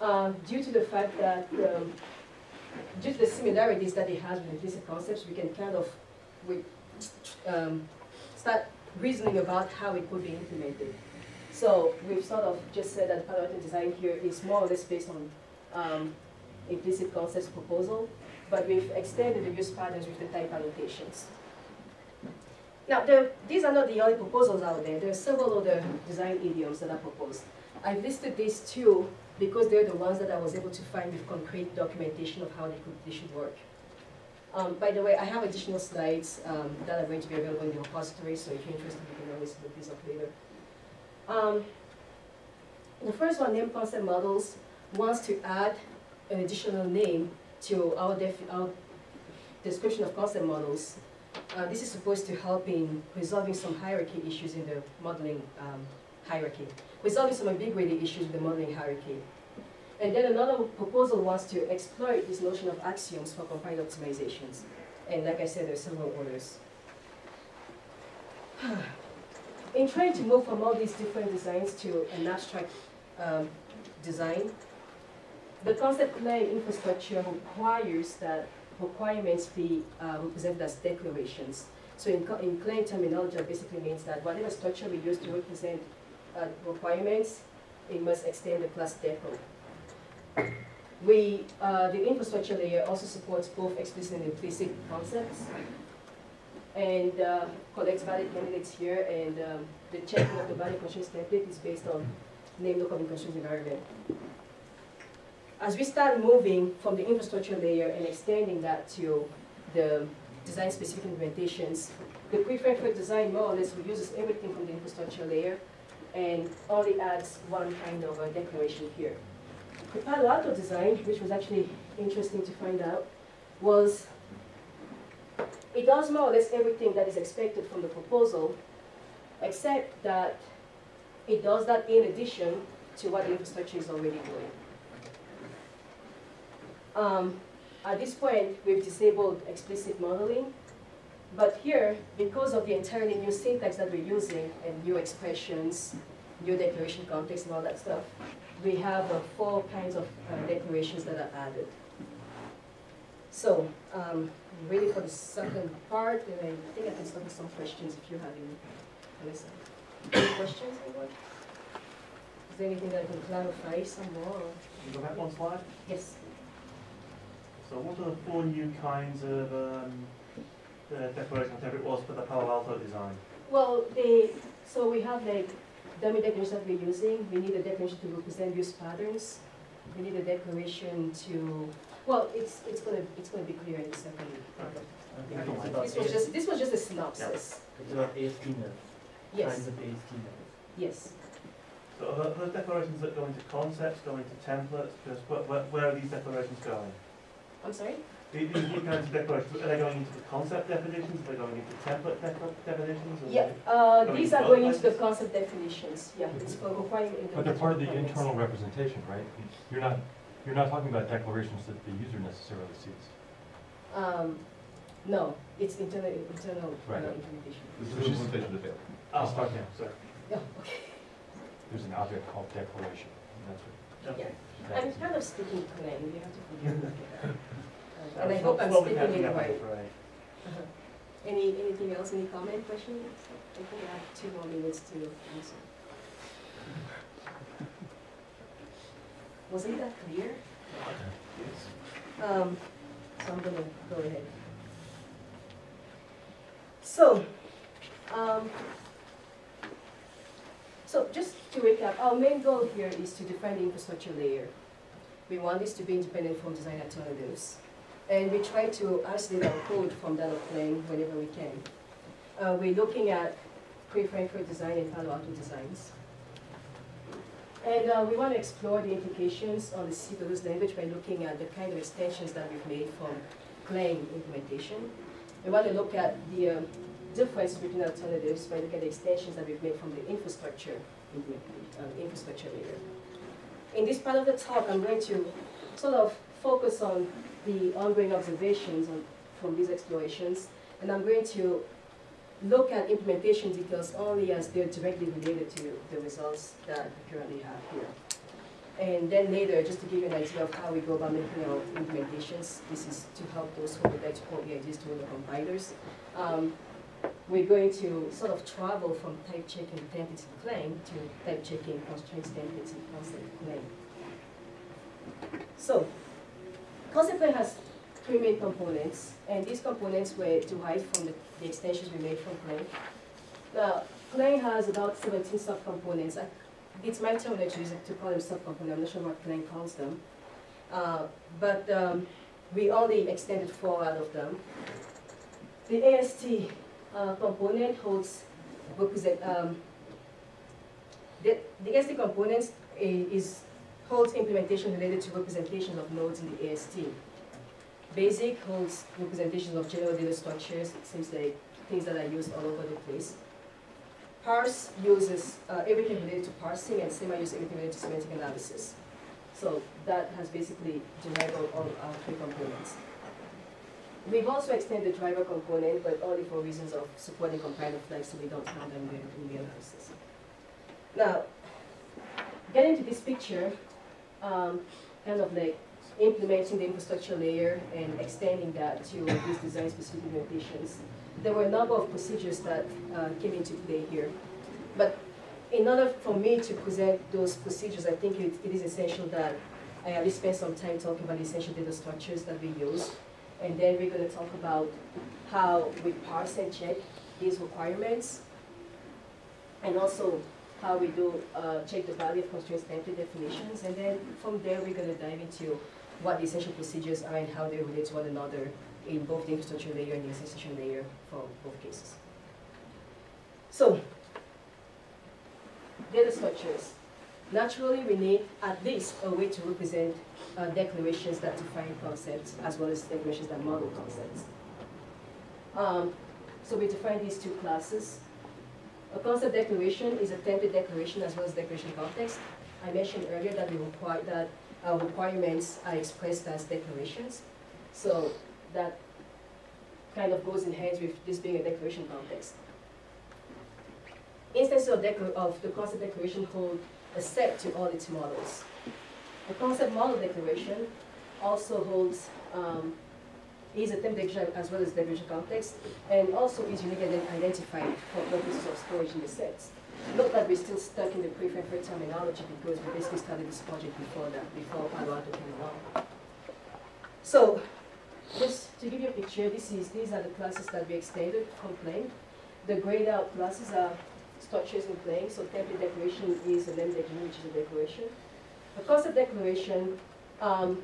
uh, due to the fact that, um, due to the similarities that it has with implicit concepts, we can kind of we, um, start reasoning about how it could be implemented. So we've sort of just said that Palo Alto design here is more or less based on um, implicit concepts proposal, but we've extended the use patterns with the type annotations. Now, there, these are not the only proposals out there. There are several other design idioms that are proposed. I've listed these two because they're the ones that I was able to find with concrete documentation of how they, could, they should work. Um, by the way, I have additional slides um, that are going to be available in the repository, so if you're interested, you can always look these up later. Um, the first one, Name Concept Models, wants to add an additional name to our, def our description of concept models. Uh, this is supposed to help in resolving some hierarchy issues in the modeling um, hierarchy. Resolving some ambiguity issues in the modeling hierarchy. And then another proposal wants to exploit this notion of axioms for compiled optimizations. And like I said, there are several others. In trying to move from all these different designs to an abstract um, design, the ConceptClang infrastructure requires that requirements be uh, represented as declarations. So in, in Clang terminology, it basically means that whatever structure we use to represent uh, requirements, it must extend the class deco. We, uh, the infrastructure layer also supports both explicit and implicit concepts, and uh, collects valid candidates here, and um, the checking of the valid constraints template is based on name local and constraints environment. As we start moving from the infrastructure layer and extending that to the design-specific implementations, the prefactored design more or less reuses everything from the infrastructure layer and only adds one kind of a declaration here. The Palo Alto design, which was actually interesting to find out, was it does more or less everything that is expected from the proposal, except that it does that in addition to what the infrastructure is already doing. Um, at this point, we've disabled explicit modeling, but here, because of the entirely new syntax that we're using and new expressions, new declaration context and all that stuff, we have uh, four kinds of uh, declarations that are added. So, um, I'm ready for the second part, and I think I can start with some questions if you have any, any questions or what? Is there anything that I can clarify some more? You go back one slide? Yes. So what are the four new kinds of um, uh, declaration, whatever it was, for the Palo Alto design? Well, they, so we have like dummy declaration that we're using. We need a declaration to represent use patterns. We need a declaration to, well, it's it's gonna it's gonna be clear in a second. Okay. Okay. Okay. This was just this was just a synopsis. Yeah. It's about A S T nodes. Yes. Kinds of A S T nodes. Yes. So are those declarations that go into concepts, go into templates, just where, where are these declarations going? I'm sorry? These new kinds of declarations, are they going into the concept definitions? Are they going into template de definitions? Or yeah, uh, going these are going into the concept definitions. Yeah, it's for requirement. But they're part of the comments. Internal representation, right? You're not, you're not talking about declarations that the user necessarily sees. Um, no, it's internal, internal right. uh, implementation. This is the implementation of the failure. Oh, okay, sorry. Yeah, okay. There's an object called declaration. That's right. Okay. Yeah. I'm kind of sticking to it, you have to forgive me for that. Uh, and I hope I'm sticking in the right. Uh-huh. Any Anything else? Any comment, questions? I think I have two more minutes to answer. Wasn't that clear? Yes. Um, so I'm going to go ahead. So, um, So just to recap, our main goal here is to define the infrastructure layer. We want this to be independent from design alternatives. And we try to isolate our code from that of Clang whenever we can. Uh, we're looking at prefactored design and Palo Alto designs. And uh, we want to explore the implications on the C plus plus language by looking at the kind of extensions that we've made from Clang implementation. We want to look at the um, difference between alternatives by looking at the extensions that we've made from the infrastructure uh, infrastructure layer. In this part of the talk, I'm going to sort of focus on the ongoing observations on, from these explorations, and I'm going to look at implementation details only as they're directly related to the results that we currently have here. And then later, just to give you an idea of how we go about making our implementations, this is to help those who would like to port the ideas to other compilers. Um, We're going to sort of travel from type checking templates in Clang to type checking constraints templates in ConceptClang. So, ConceptClang has three main components, and these components were derived from the, the extensions we made from Clang. Now, Clang has about seventeen subcomponents. I, it's my terminology to call them subcomponents. I'm not sure what Clang calls them, uh, but um, we only extended four out of them. The A S T uh, component holds represent um, the the A S T components is holds implementation related to representations of nodes in the A S T. Basic holds representations of general data structures. It seems like things that are used all over the place. Parse uses uh, everything related to parsing, and Sema uses everything related to semantic analysis. So that has basically derived all our three components. We've also extended the driver component, but only for reasons of supporting compiler flags, so we don't have them in the analysis. Now, getting to this picture, um, kind of like implementing the infrastructure layer and extending that to these design-specific implementations. There were a number of procedures that uh, came into play here. But in order for me to present those procedures, I think it, it is essential that I at least spend some time talking about the essential data structures that we use. And then we're going to talk about how we parse and check these requirements, and also how we do uh, check the value of constraints template definitions. And then from there, we're going to dive into what the essential procedures are and how they relate to one another in both the infrastructure layer and the execution layer for both cases. So, data structures. Naturally, we need at least a way to represent uh, declarations that define concepts as well as declarations that model concepts. Um, so we define these two classes. A concept declaration is a template declaration as well as declaration context. I mentioned earlier that we require that our requirements are expressed as declarations. So that kind of goes in hand with this being a declaration context. Instances of, of the concept declaration hold a set to all its models. The concept model declaration also holds um, is a template declaration as well as declaration context, and also is uniquely identified for purposes of storage in the sets. Note that we're still stuck in the prefab terminology because we basically started this project before that, before Palo Alto came along. So, just to give you a picture, this is, these are the classes that we extended from Clang. The grayed out classes are structures in Clang, so template declaration is a lambda G N U, which is a declaration. The concept declaration um,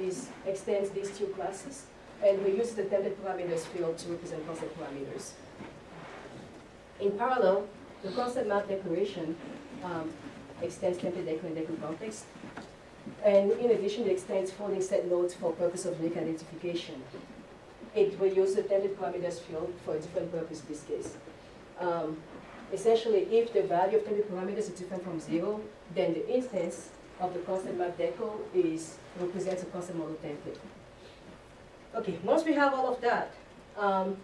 is, extends these two classes, and we use the template parameters field to represent concept parameters. In parallel, the concept map declaration um, extends template declaration and declaration context. And in addition, it extends folding set nodes for purpose of unique identification. It will use the template parameters field for a different purpose in this case. Um, essentially, if the value of template parameters is different from zero, then the instance of the concept map deco is, represents a concept model template. Okay, once we have all of that, um,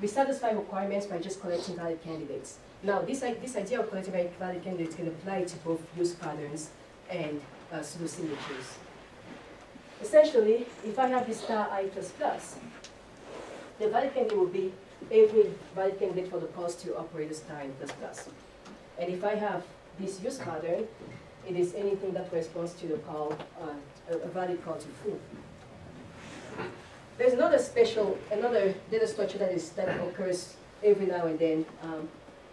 we satisfy requirements by just collecting valid candidates. Now, this, like, this idea of collecting valid candidates can apply to both use patterns and Uh, pseudo signatures. Essentially, if I have this star I plus plus, the valid candidate will be every valid candidate for the positive operator star I plus plus. And if I have this use pattern, it is anything that corresponds to the call, uh, a valid call to foo. There's another special, another data structure that is that occurs every now and then, um,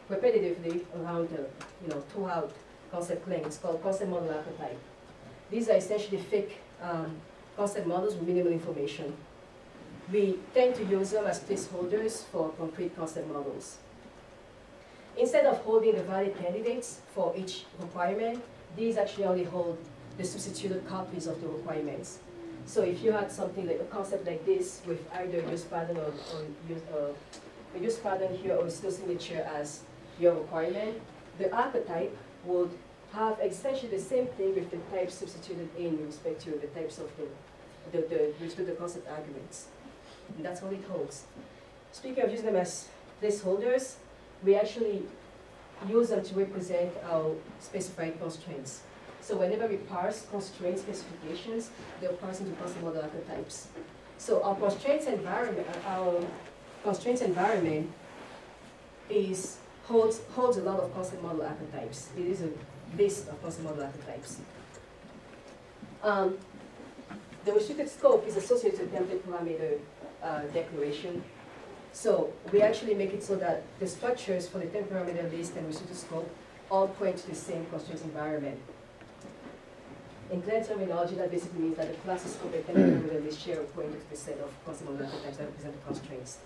repetitively around the, you know, throughout ConceptClang. It's called concept model archetype. These are essentially fake um, concept models with minimal information. We tend to use them as placeholders for concrete concept models. Instead of holding the valid candidates for each requirement, these actually only hold the substituted copies of the requirements. So if you had something like a concept like this with either use pattern or, or use, uh, a use pattern here or still signature as your requirement, the archetype would have essentially the same thing with the types substituted in respect to the types of the, the, the, with the concept arguments. And that's all it holds. Speaking of using them as placeholders, we actually use them to represent our specified constraints. So whenever we parse constraint specifications, they're parsed into concept model archetypes. So our constraints environment, our constraints environment is Holds, holds a lot of concept model archetypes. It is a list of concept model archetypes. Um, the restricted scope is associated with the template parameter uh, declaration. So we actually make it so that the structures for the template parameter list and restricted scope all point to the same constraints environment. In Clang terminology, that basically means that the classes scope and template parameter list share point to the set of possible data types that represent the constraints.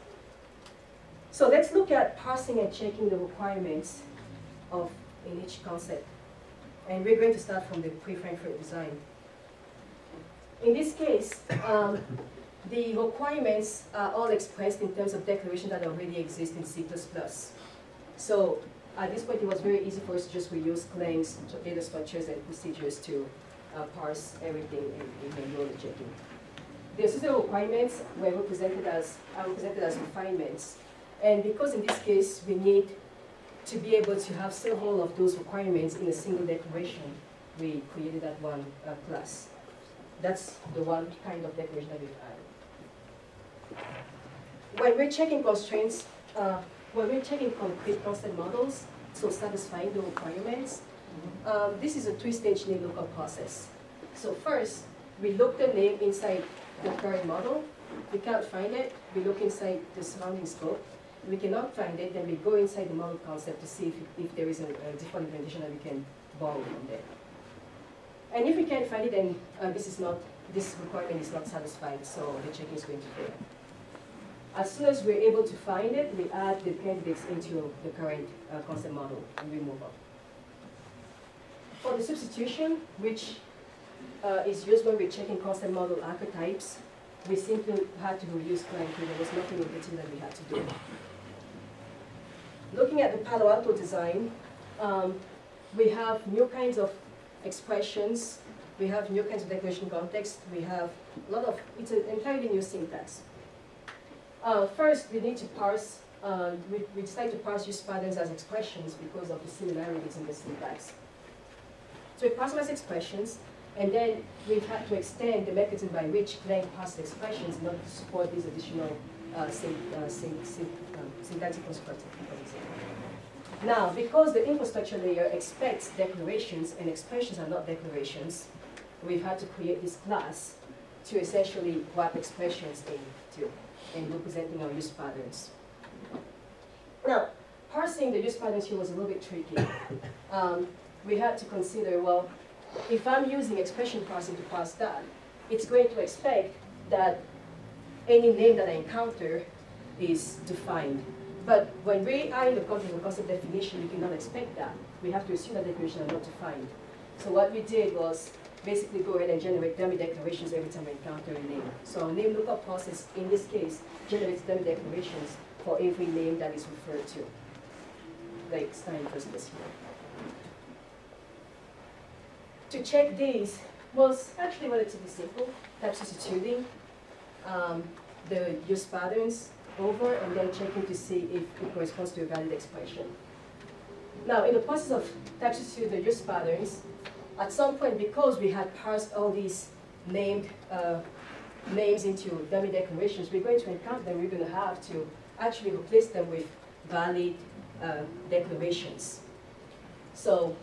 So let's look at parsing and checking the requirements of in each concept. And we're going to start from the pre-Frankfurt design. In this case, um, the requirements are all expressed in terms of declarations that already exist in C plus plus. So at this point, it was very easy for us to just reuse Clang's data structures and procedures to uh, parse everything in, in manual checking. The associated requirements were represented as, are represented as refinements. And because in this case, we need to be able to have several of those requirements in a single declaration, we created that one uh, class. That's the one kind of declaration that we've added. When we're checking constraints, uh, when we're checking concrete constant models, so satisfying the requirements, mm-hmm. um, this is a three-stage name lookup process. So first, we look the name inside the current model. We can't find it. We look inside the surrounding scope. We cannot find it, then we go inside the model concept to see if, if there is a, a different implementation that we can borrow from there. And if we can't find it, then uh, this is not, this requirement is not satisfied, so the checking is going to fail. As soon as we're able to find it, we add the candidates into the current uh, concept model and we move on. For the substitution, which uh, is used when we're checking concept model archetypes, we simply had to reuse Clang. There was nothing in that we had to do. Looking at the Palo Alto design, um, we have new kinds of expressions, we have new kinds of declaration context, we have a lot of, it's an entirely new syntax. Uh, first, we need to parse, uh, we, we decide to parse use patterns as expressions because of the similarities in the syntax. So we parse them as expressions, and then we've had to extend the mechanism by which Clang parses expressions in order to support these additional Uh, syn uh, syn syn um, syntactic constructor. Now, because the infrastructure layer expects declarations and expressions are not declarations, we've had to create this class to essentially wrap expressions into and representing our use patterns. Now, parsing the use patterns here was a little bit tricky. Um, we had to consider, well, if I'm using expression parsing to parse that, it's going to expect that any name that I encounter is defined. But when we are in the context of the concept definition, we cannot expect that. We have to assume that declarations are not defined. So what we did was basically go ahead and generate dummy declarations every time we encounter a name. So our name lookup process, in this case, generates dummy declarations for every name that is referred to, like Stein first place here. To check these was actually relatively simple, type substituting. Um, the use patterns over and then checking to see if it corresponds to a valid expression. Now, in the process of type substituting the use patterns, at some point, because we had parsed all these named uh, names into dummy declarations, we're going to encounter them. We're going to have to actually replace them with valid uh, declarations. So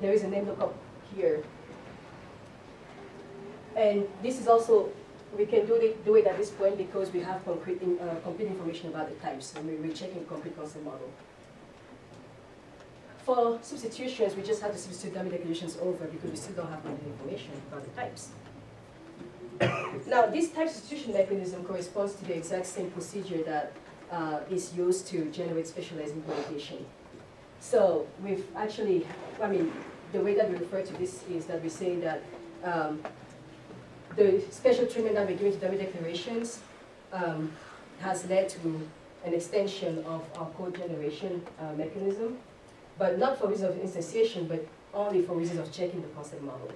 there is a name lookup here, and this is also. We can do it, do it at this point because we have concrete in, uh, complete information about the types, and we're checking complete concept model. For substitutions, we just have to substitute dummy declarations over because we still don't have complete information about the types. Now, this type substitution mechanism corresponds to the exact same procedure that uh, is used to generate specialized implementation. So we've actually, I mean, the way that we refer to this is that we say that um, the special treatment that we're giving to dummy declarations um, has led to an extension of our code generation uh, mechanism, but not for reasons of instantiation, but only for reasons of checking the concept model.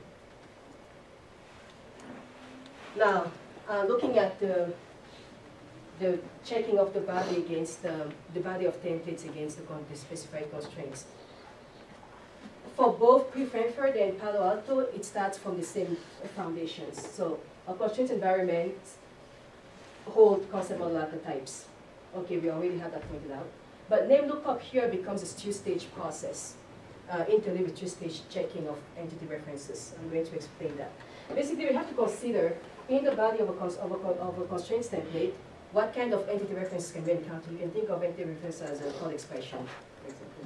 Now, uh, looking at the, the checking of the body against the, the body of templates against the, the specified constraints. For both pre-Frankfurt and Palo Alto, it starts from the same foundations. So our constraint environment hold concept model archetypes. Okay, we already had that pointed out. But name lookup here becomes a two-stage process. uh, interlibretristic checking of entity references. I'm going to explain that. Basically, we have to consider in the body of a, cons of a, of a constraints template what kind of entity references can be encountered. You can think of entity references as a code expression, for example.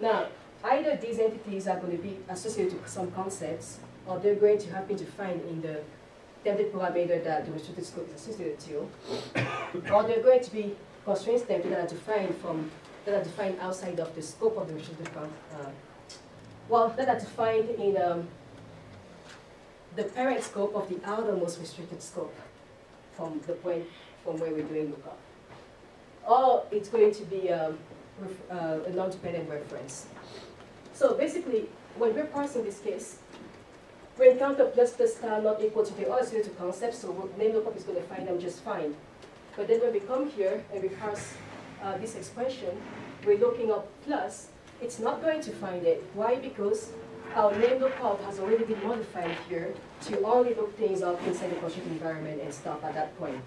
Now, either these entities are going to be associated with some concepts, or they're going to happen to find in the template parameter that the restricted scope is associated to, or they're going to be constraints template that are defined from that are defined outside of the scope of the restricted con uh, well that are defined in um, the parent scope of the outermost restricted scope from the point from where we're doing lookup, or it's going to be um, uh, a non-dependent reference. So basically, when we're parsing this case, we encounter plus plus star not equal to the other zero to concepts, so name lookup is going to find them just fine. But then when we come here and we parse uh, this expression, we're looking up plus, it's not going to find it. Why? Because our name lookup has already been modified here to only look things up inside the constraint environment and stop at that point.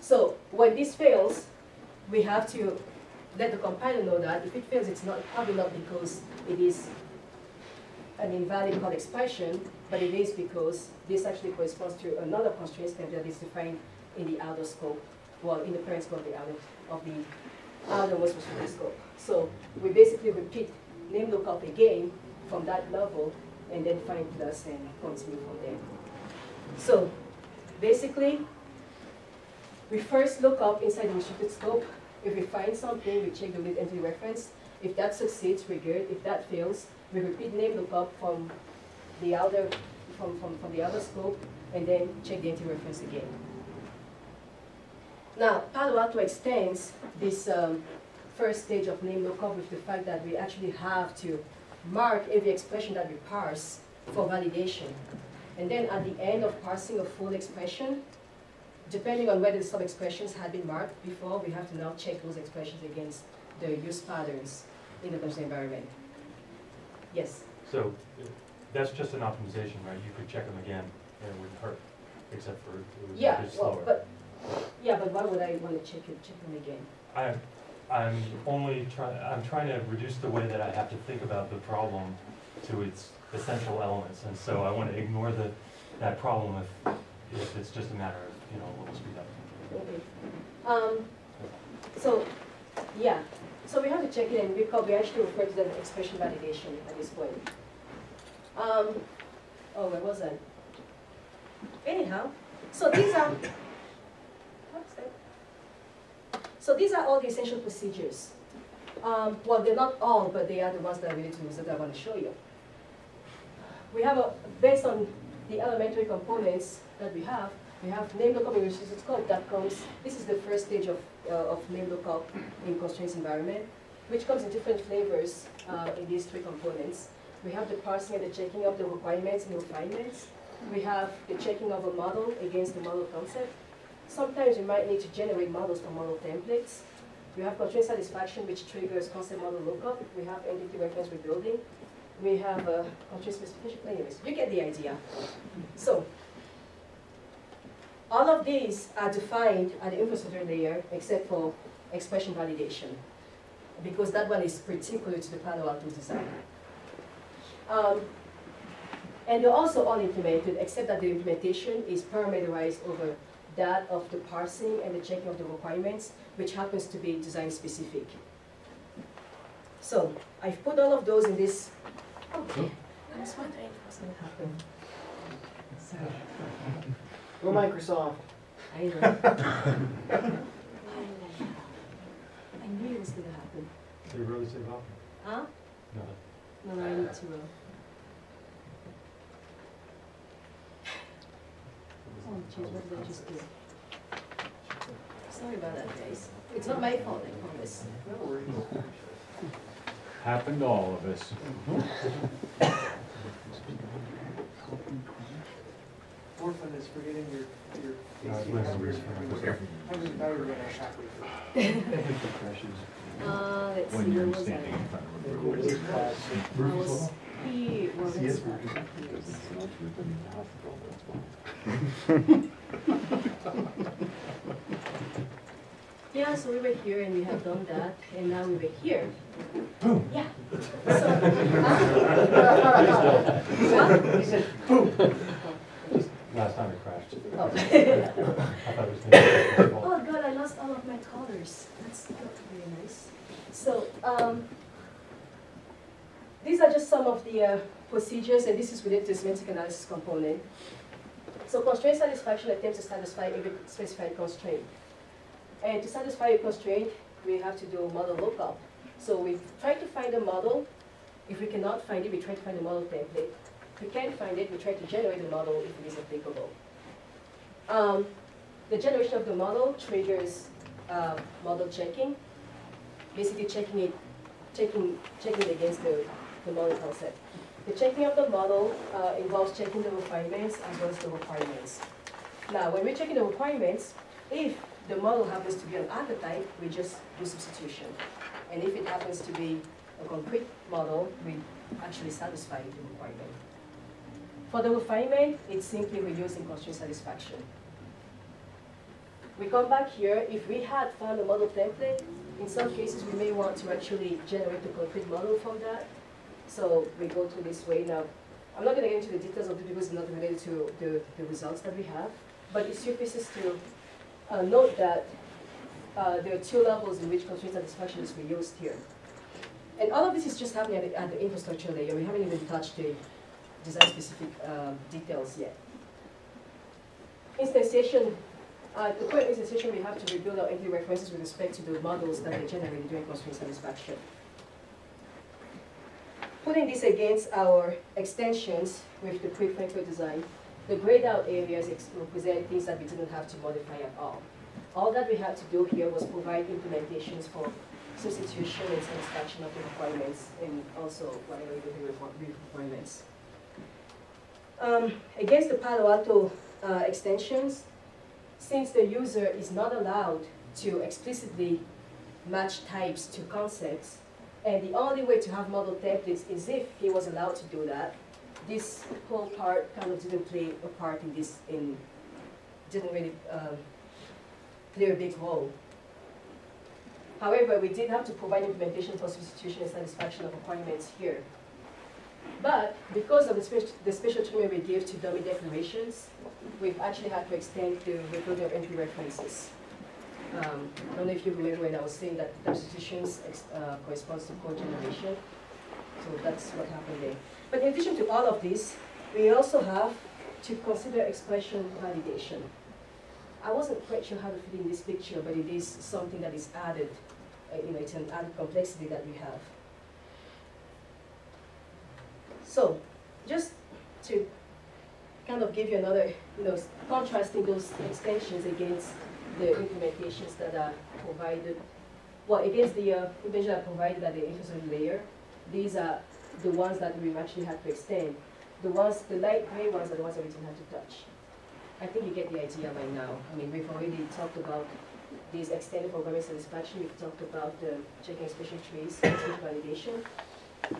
So when this fails, we have to let the compiler know that if it fails, it's not probably not because it is an invalid code expression, but it is because this actually corresponds to another constraint step that is defined in the outer scope, well, in the parent scope of the outer of the outermost restricted scope. So we basically repeat name lookup again from that level, and then find plus and continue from there. So basically, we first look up inside the restricted scope. If we find something, we check the lead entity reference. If that succeeds, we're good. If that fails, we repeat name lookup from the outer from, from, from the outer scope, and then check the entity reference again. Now, Palo Alto extends this um, first stage of name lookup with the fact that we actually have to mark every expression that we parse for validation. And then at the end of parsing a full expression, depending on whether the sub-expressions had been marked before, we have to now check those expressions against the use patterns in the constraint environment. Yes? So that's just an optimization, right? You could check them again and it wouldn't hurt, except for it would yeah, be slower. Well, but, yeah, but why would I want to check, it, check them again? I'm, I'm only trying, I'm trying to reduce the way that I have to think about the problem to its essential elements. And so I want to ignore the, that problem if, if it's just a matter of, you know, we'll speed up. Okay. Um, so, yeah. So we have to check it in because we actually refer to the expression validation at this point. Um, oh, where was I? Anyhow, so these are so these are all the essential procedures. Um, well, they're not all, but they are the ones that I related to that I want to show you. We have a based on the elementary components that we have. We have name lookup in restricted scope that comes. This is the first stage of uh, of name lookup in constraints environment, which comes in different flavors uh, in these three components. We have the parsing and the checking of the requirements and refinements. We have the checking of a model against the model concept. Sometimes we might need to generate models from model templates. We have constraint satisfaction, which triggers concept model lookup. We have entity reference rebuilding. We have uh, constraint specification. Anyways, you get the idea. So. All of these are defined at the infrastructure layer except for expression validation, because that one is particular to the Palo Alto design. Um, and they're also all implemented, except that the implementation is parameterized over that of the parsing and the checking of the requirements, which happens to be design specific. So I've put all of those in this. Okay, I was wondering what's going to happen. Sorry. Go Microsoft. I know. I knew it was going to happen. Did you really say it happened? Huh? No. No, I need to. Uh... Oh, geez, what did I just do? Sorry about that, guys. It's not my fault, I promise. No worries. Happened to all of us. Orphan is forgetting your your Uh, let's see, where was I? I was here, well, that's fine. Yeah, so we were here and we have done that, and now we were here. Boom. Yeah. So, uh, he said, boom. Last time it crashed. Oh. I thought it was new. Oh God, I lost all of my colors. That's not really nice. So um, these are just some of the uh, procedures, and this is related to semantic analysis component. So constraint satisfaction attempts to satisfy every specified constraint. And to satisfy a constraint, we have to do model lookup. So we try to find a model. If we cannot find it, we try to find a model template. If we can't find it, we try to generate a model if it is applicable. Um, the generation of the model triggers uh, model checking, basically checking it, checking, checking it against the, the model concept. The checking of the model uh, involves checking the refinements as well as the requirements. Now, when we're checking the requirements, if the model happens to be an archetype, we just do substitution. And if it happens to be a concrete model, we actually satisfy the requirement. For the refinement, it's simply reducing constraint satisfaction. We come back here. If we had found a model template, in some cases we may want to actually generate the concrete model from that. So we go through this way. Now, I'm not going to get into the details of it because it's not related to the, the results that we have, but it suffices to uh, note that uh, there are two levels in which constraint satisfaction is reused here. And all of this is just happening at the, at the infrastructure layer. We haven't even touched the design-specific uh, details yet. Instantiation. Uh, the current instantiation, we have to rebuild our empty references with respect to the models that they generated during constraint satisfaction. Putting this against our extensions with the prefrontal design, the grayed out areas represent things that we didn't have to modify at all. All that we had to do here was provide implementations for substitution and satisfaction of the requirements, and also whatever you do with requirements. Um, against the Palo Alto uh, extensions, since the user is not allowed to explicitly match types to concepts, and the only way to have model templates is if he was allowed to do that, this whole part kind of didn't play a part in this, in, didn't really uh, play a big role. However, we did have to provide implementation for substitution and satisfaction of requirements here. But because of the, spe the special treatment we gave to dummy declarations, we've actually had to extend the rebuilding of entry references. Um, I don't know if you remember when I was saying that substitutions uh, corresponds to code generation. So that's what happened there. But in addition to all of this, we also have to consider expression validation. I wasn't quite sure how to fit in this picture, but it is something that is added. Uh, you know, it's an added complexity that we have. So, just to kind of give you another, you know, contrasting those extensions against the implementations that are provided, well, against the uh, implementations that are provided at the infrastructure layer, these are the ones that we actually had to extend. The ones, the light gray ones are the ones that we didn't have to touch. I think you get the idea by now. I mean, we've already talked about these extended programming satisfaction. We've talked about the checking expression trees, validation.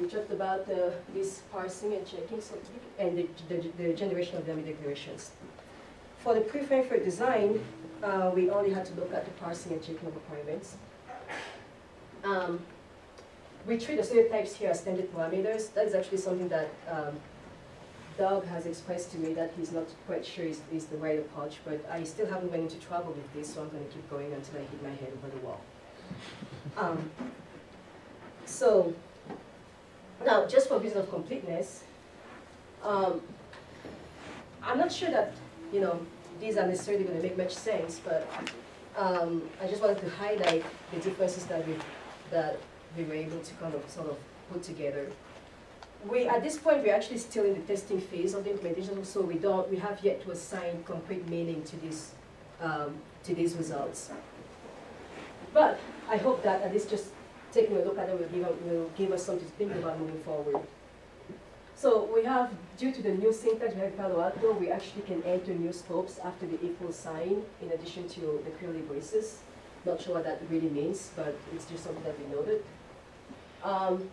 We talked about uh, this parsing and checking, so, and the, the, the generation of dummy declarations. For the prefrontal design, uh, we only had to look at the parsing and checking of requirements. Um, we treat the stereotypes here as standard parameters. That is actually something that um, Doug has expressed to me that he's not quite sure is, is the right approach, but I still haven't went into trouble with this, so I'm going to keep going until I hit my head over the wall. Um, so. Now, just for reason of completeness, um, I'm not sure that, you know, these are necessarily going to make much sense, but um, I just wanted to highlight the differences that we that we were able to kind of sort of put together. We at this point we're actually still in the testing phase of the implementation, so we don't we have yet to assign concrete meaning to these um, to these results. But I hope that at least just taking a look at it will give, will give us something to think about moving forward. So we have, due to the new syntax we have in Palo Alto, we actually can enter new scopes after the equal sign in addition to the curly braces. Not sure what that really means, but it's just something that we noted. Um,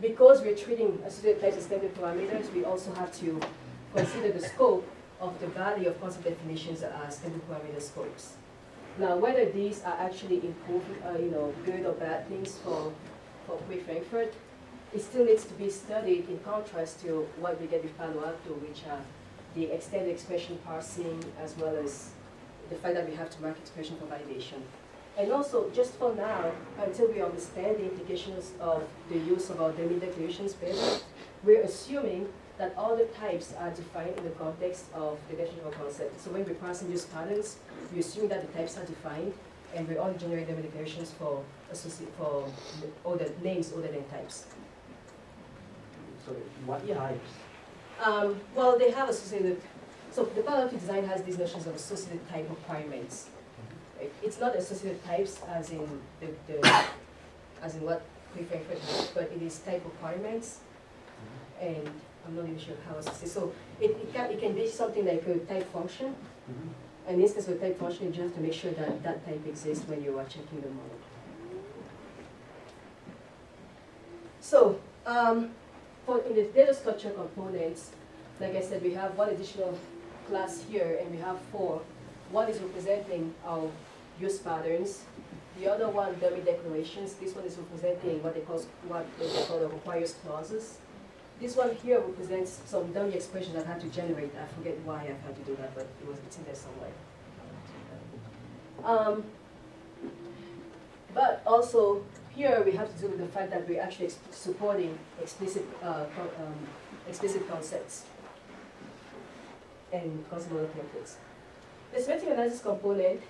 because we're treating associated types as standard parameters, we also have to consider the scope of the value of concept definitions that are standard parameter scopes. Now, whether these are actually improved, uh, you know, good or bad things for for Frankfurt, it still needs to be studied in contrast to what we get with Palo Alto, which are the extended expression parsing, as well as the fact that we have to mark expression for validation. And also, just for now, until we understand the implications of the use of our dummy declarations paper, we're assuming that all the types are defined in the context of the definition of a concept. So when we pass in these patterns, we assume that the types are defined, and we only generate dummy declarations for associate for all the names other than types. So what yeah. types? Um, well, they have associated. So the Palo Alto design has these notions of associated type requirements. It's not associated types as in the, the as in what we Frankfurt has, but it is type requirements, and I'm not even sure how to say. So it, it can it can be something like a type function. Mm-hmm. An instance of type function, you just have to make sure that that type exists when you are checking the model. So um, for in the data structure components, like I said, we have one additional class here, and we have four. One is representing our use patterns. The other one, dummy declarations. This one is representing what they call what they call the requires clauses. This one here represents some dummy expressions I've had to generate. I forget why I've had to do that, but it was it's in there somewhere. Um, but also here we have to do with the fact that we're actually ex supporting explicit uh, co um, explicit concepts and possible templates. The semantic analysis component,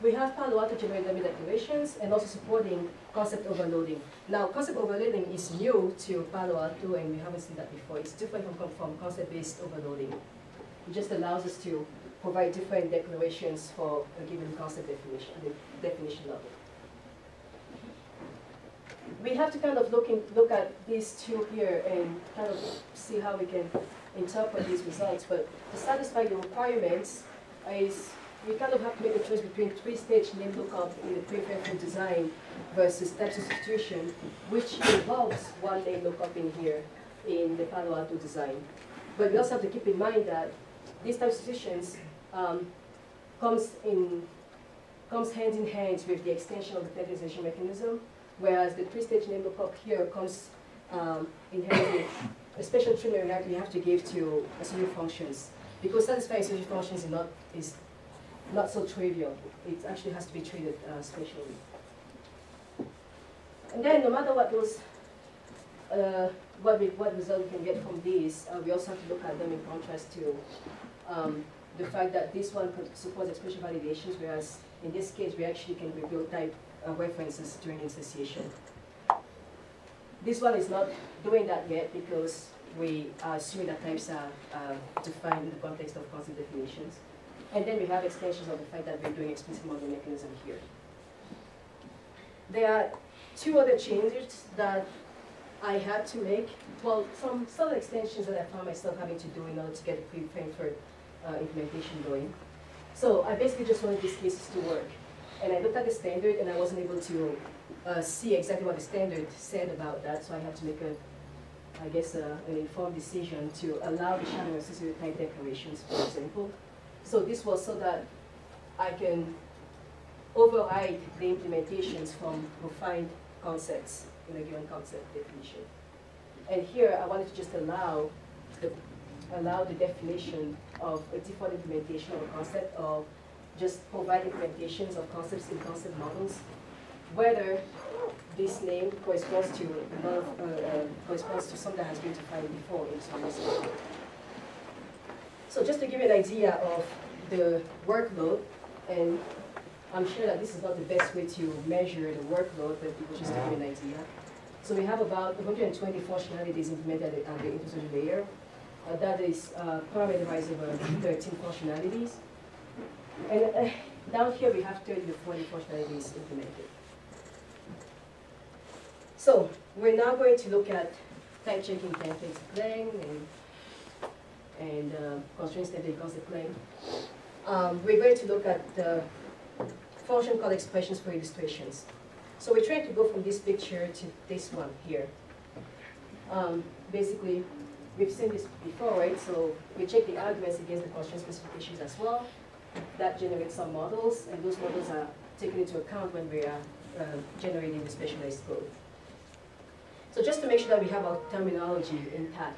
we have Palo Alto generated dummy declarations and also supporting concept overloading. Now, concept overloading is new to Palo Alto, and we haven't seen that before. It's different from, from concept-based overloading. It just allows us to provide different declarations for a given concept definition, the definition of it. We have to kind of look, in, look at these two here and kind of see how we can interpret these results, but to satisfy the requirements is we kind of have to make a choice between three-stage name lookup in the prefactory design versus type substitution, which involves one name lookup in here in the Palo Alto design. But we also have to keep in mind that these type substitutions um, comes in comes hand in hand with the extension of the patternization mechanism, whereas the three-stage name lookup here comes um, in hand with a special treatment that we have to give to associative functions, because satisfying associative functions is not is not so trivial. It actually has to be treated uh, specially. And then, no matter what those, uh, what we, what result we can get from these, uh, we also have to look at them in contrast to um, the fact that this one supports expression validations, whereas in this case we actually can rebuild type uh, references during instantiation. This one is not doing that yet because we are assuming that types are uh, defined in the context of concept definitions. And then we have extensions of the fact that we're doing explicit model mechanism here. There are two other changes that I had to make. Well, some some extensions that I found myself having to do in order to get a pre-Frankfurt uh, implementation going. So I basically just wanted these cases to work. And I looked at the standard and I wasn't able to Uh, see exactly what the standard said about that, so I had to make a, I guess, a, an informed decision to allow the shadow associated type declarations, for example. So this was so that I can override the implementations from refined concepts in a given concept definition. And here I wanted to just allow the, allow the definition of a default implementation of a concept, or just provide implementations of concepts in concept models, whether this name corresponds to love, uh, uh, corresponds to something that has been defined before in some respect. So just to give you an idea of the workload, and I'm sure that this is not the best way to measure the workload, but it was just to give you an idea. So we have about one hundred twenty functionalities implemented at the infrastructure layer. Uh, that is uh, parameterized over thirteen functionalities. And uh, down here we have thirty to forty functionalities implemented. So we're now going to look at type checking ConceptClang and, and uh, constraint statement ConceptClang. Um, we're going to look at the function called expressions for illustrations. So we're trying to go from this picture to this one here. Um, basically, we've seen this before, right? So we check the arguments against the constraint specifications as well. that generates some models, and those models are taken into account when we are uh, generating the specialized code. So just to make sure that we have our terminology intact,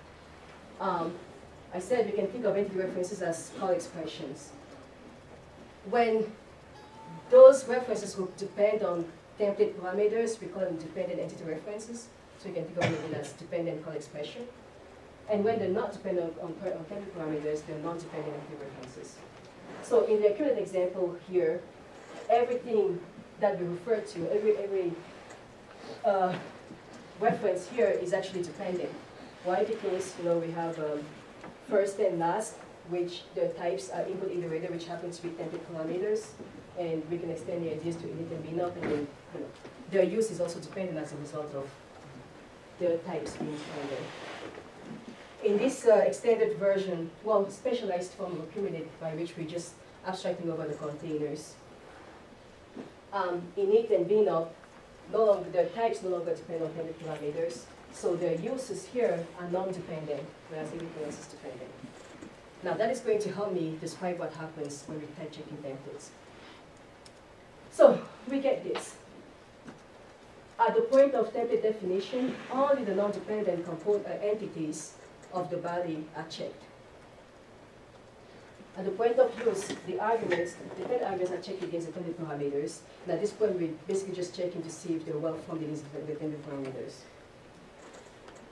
um, I said we can think of entity references as call expressions. When those references will depend on template parameters, we call them dependent entity references, so you can think of them as dependent call expression. And when they're not dependent on, on, on template parameters, they're non-dependent entity references. So in the current example here, everything that we refer to, every, every uh, reference here is actually dependent. Why? Because you know, we have um, first and last, which the types are input iterator, which happens to be template parameters, and we can extend the ideas to init and binup, and then you know, their use is also dependent as a result of their types being dependent. In this uh, extended version, well, specialized form of primitive by which we're just abstracting over the containers. Um, init and binup, no longer, their types no longer depend on template parameters, so their uses here are non-dependent, whereas everything else is dependent. Now that is going to help me describe what happens when we type checking templates. So we get this. At the point of template definition, only the non-dependent component uh, entities of the body are checked. At the point of use, the arguments, the template arguments are checked against the template parameters. And at this point, we're basically just checking to see if they're well formed against the template parameters.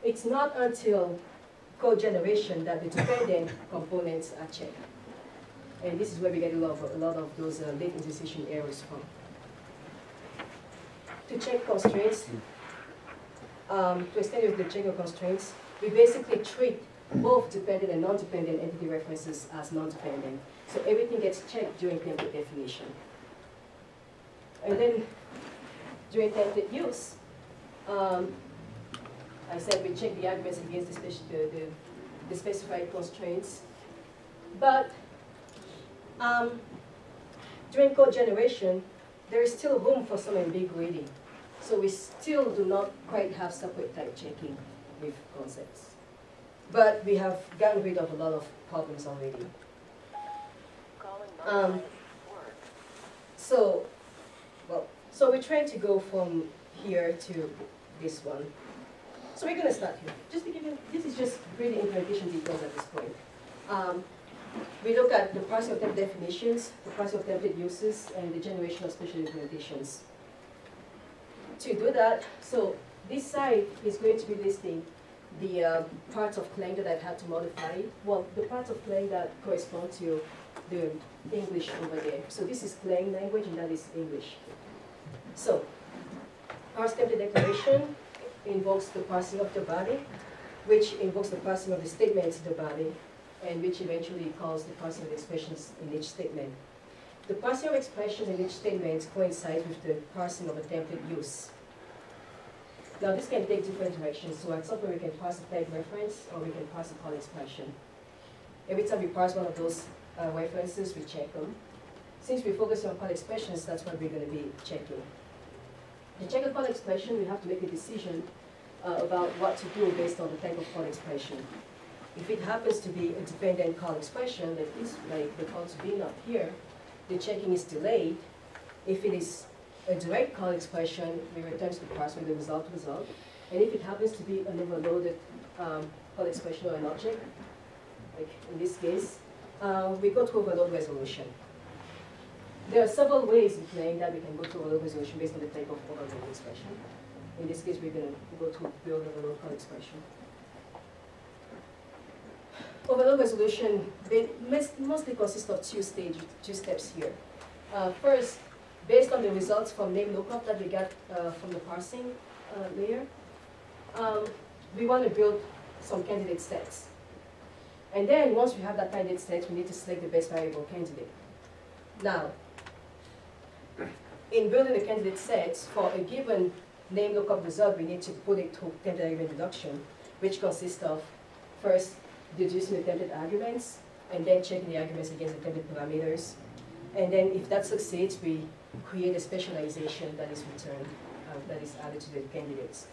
It's not until code generation that the dependent components are checked. And this is where we get a lot of, a lot of those uh, late intersection errors from. To check constraints, um, to extend with the check of constraints, we basically treat both dependent and non-dependent entity references as non-dependent. So everything gets checked during template definition. And then during template use, um, I said we check the arguments against the, speci the, the, the specified constraints. But um, during code generation, there is still room for some ambiguity. So we still do not quite have separate type checking with concepts. But we have gotten rid of a lot of problems already. Um, so, well, so we're trying to go from here to this one. So we're going to start here. Just to give you, this is just really implementation details at this point. Um, we look at the parsing of template definitions, the parsing of template uses, and the generation of special implementations. To do that, so this side is going to be listing the uh, parts of Clang that I've had to modify. Well, the parts of Clang that correspond to the English over there. So this is Clang language, and that is English. So, parse template declaration invokes the parsing of the body, which invokes the parsing of the statements in the body, and which eventually calls the parsing of the expressions in each statement. The parsing of expressions in each statement coincides with the parsing of a template use. Now this can take different directions, so at some point we can parse a type reference, or we can parse a call expression. Every time we parse one of those uh, references, we check them. Since we focus on call expressions, that's what we're going to be checking. To check a call expression, we have to make a decision uh, about what to do based on the type of call expression. If it happens to be a dependent call expression, like this, like the call to bin up here, the checking is delayed. If it is a direct call expression, we return to the parser with the result result. And if it happens to be an overloaded um, call expression or an object, like in this case, uh, we go to overload resolution. There are several ways in Clang that we can go to overload resolution based on the type of overload expression. In this case, we're going to go to build overload call expression. Overload resolution, they mostly consist of two stages, two steps here. Uh, first, based on the results from name lookup that we got uh, from the parsing uh, layer, um, we want to build some candidate sets. And then once we have that candidate set, we need to select the best variable candidate. Now, in building the candidate sets, for a given name lookup result, we need to put it through template argument deduction, which consists of first deducing the template arguments, and then checking the arguments against the template parameters. And then if that succeeds, we create a specialization that is returned, uh, that is added to the candidates.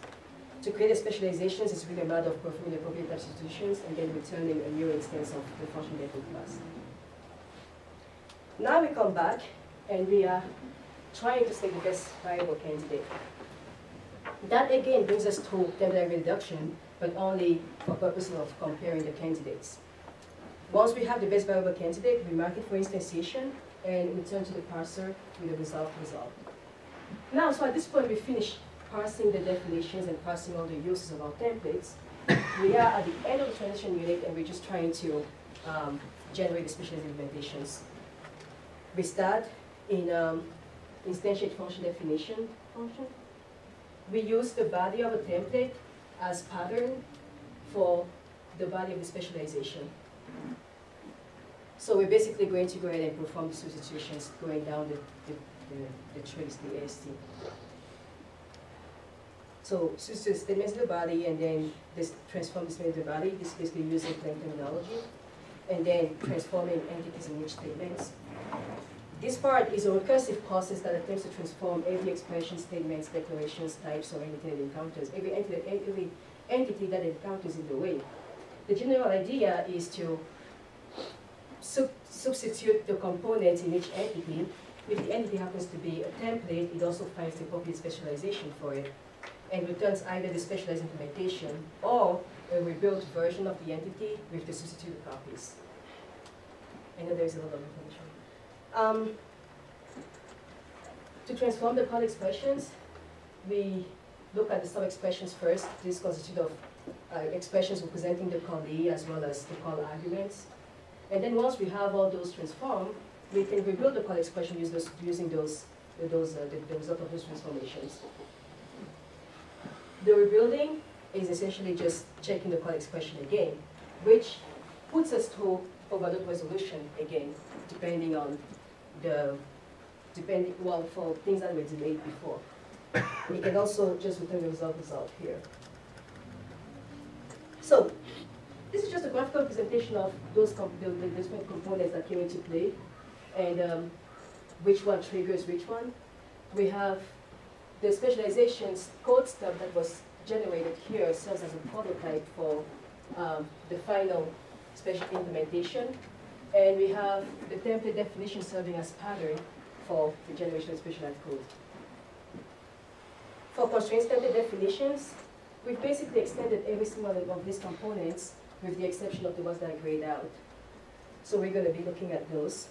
To create a specialization is really a matter of performing appropriate substitutions and then returning a new instance of the function method class. Now we come back and we are trying to select the best viable candidate. That again brings us to tabular reduction, but only for purposes of comparing the candidates. Once we have the best viable candidate, we mark it for instantiation and return to the parser with the result result. Now, so at this point we finish parsing the definitions and parsing all the uses of our templates. We are at the end of the transition unit and we're just trying to um, generate the specialized implementations. We start in um, instantiate function definition function. We use the body of a template as pattern for the body of the specialization. So we're basically going to go ahead and perform the substitutions going down the, the, the, the trace, the A S T. So substitute statements in the body and then this transform statement in the body. This is basically using plain terminology. And then transforming entities in each statement. This part is a recursive process that attempts to transform every expression, statements, declarations, types, or anything that encounters, every entity, every entity that encounters in the way. The general idea is to sub substitute the components in each entity. If the entity happens to be a template, it also finds the appropriate specialization for it and returns either the specialized implementation or a rebuilt version of the entity with the substituted copies. I know there's a lot of information. Um, to transform the call expressions, we look at the sub expressions first. This constitutes of uh, expressions representing the callee as well as the call arguments. And then once we have all those transformed, we can rebuild the call expression using those, using those, uh, those uh, the, the result of those transformations. The rebuilding is essentially just checking the call expression again, which puts us to overlook resolution again, depending on the, depending, well, for things that were delayed before. We can also just return the result result here. So, this is just a graphical presentation of those comp the, the different components that came into play, and um, which one triggers which one. We have the specializations code stuff that was generated here serves as a prototype for um, the final special implementation. And we have the template definition serving as pattern for the generation of specialized code. For constraints template definitions, we've basically extended every single one of these components with the exception of the ones that are grayed out. So we're going to be looking at those.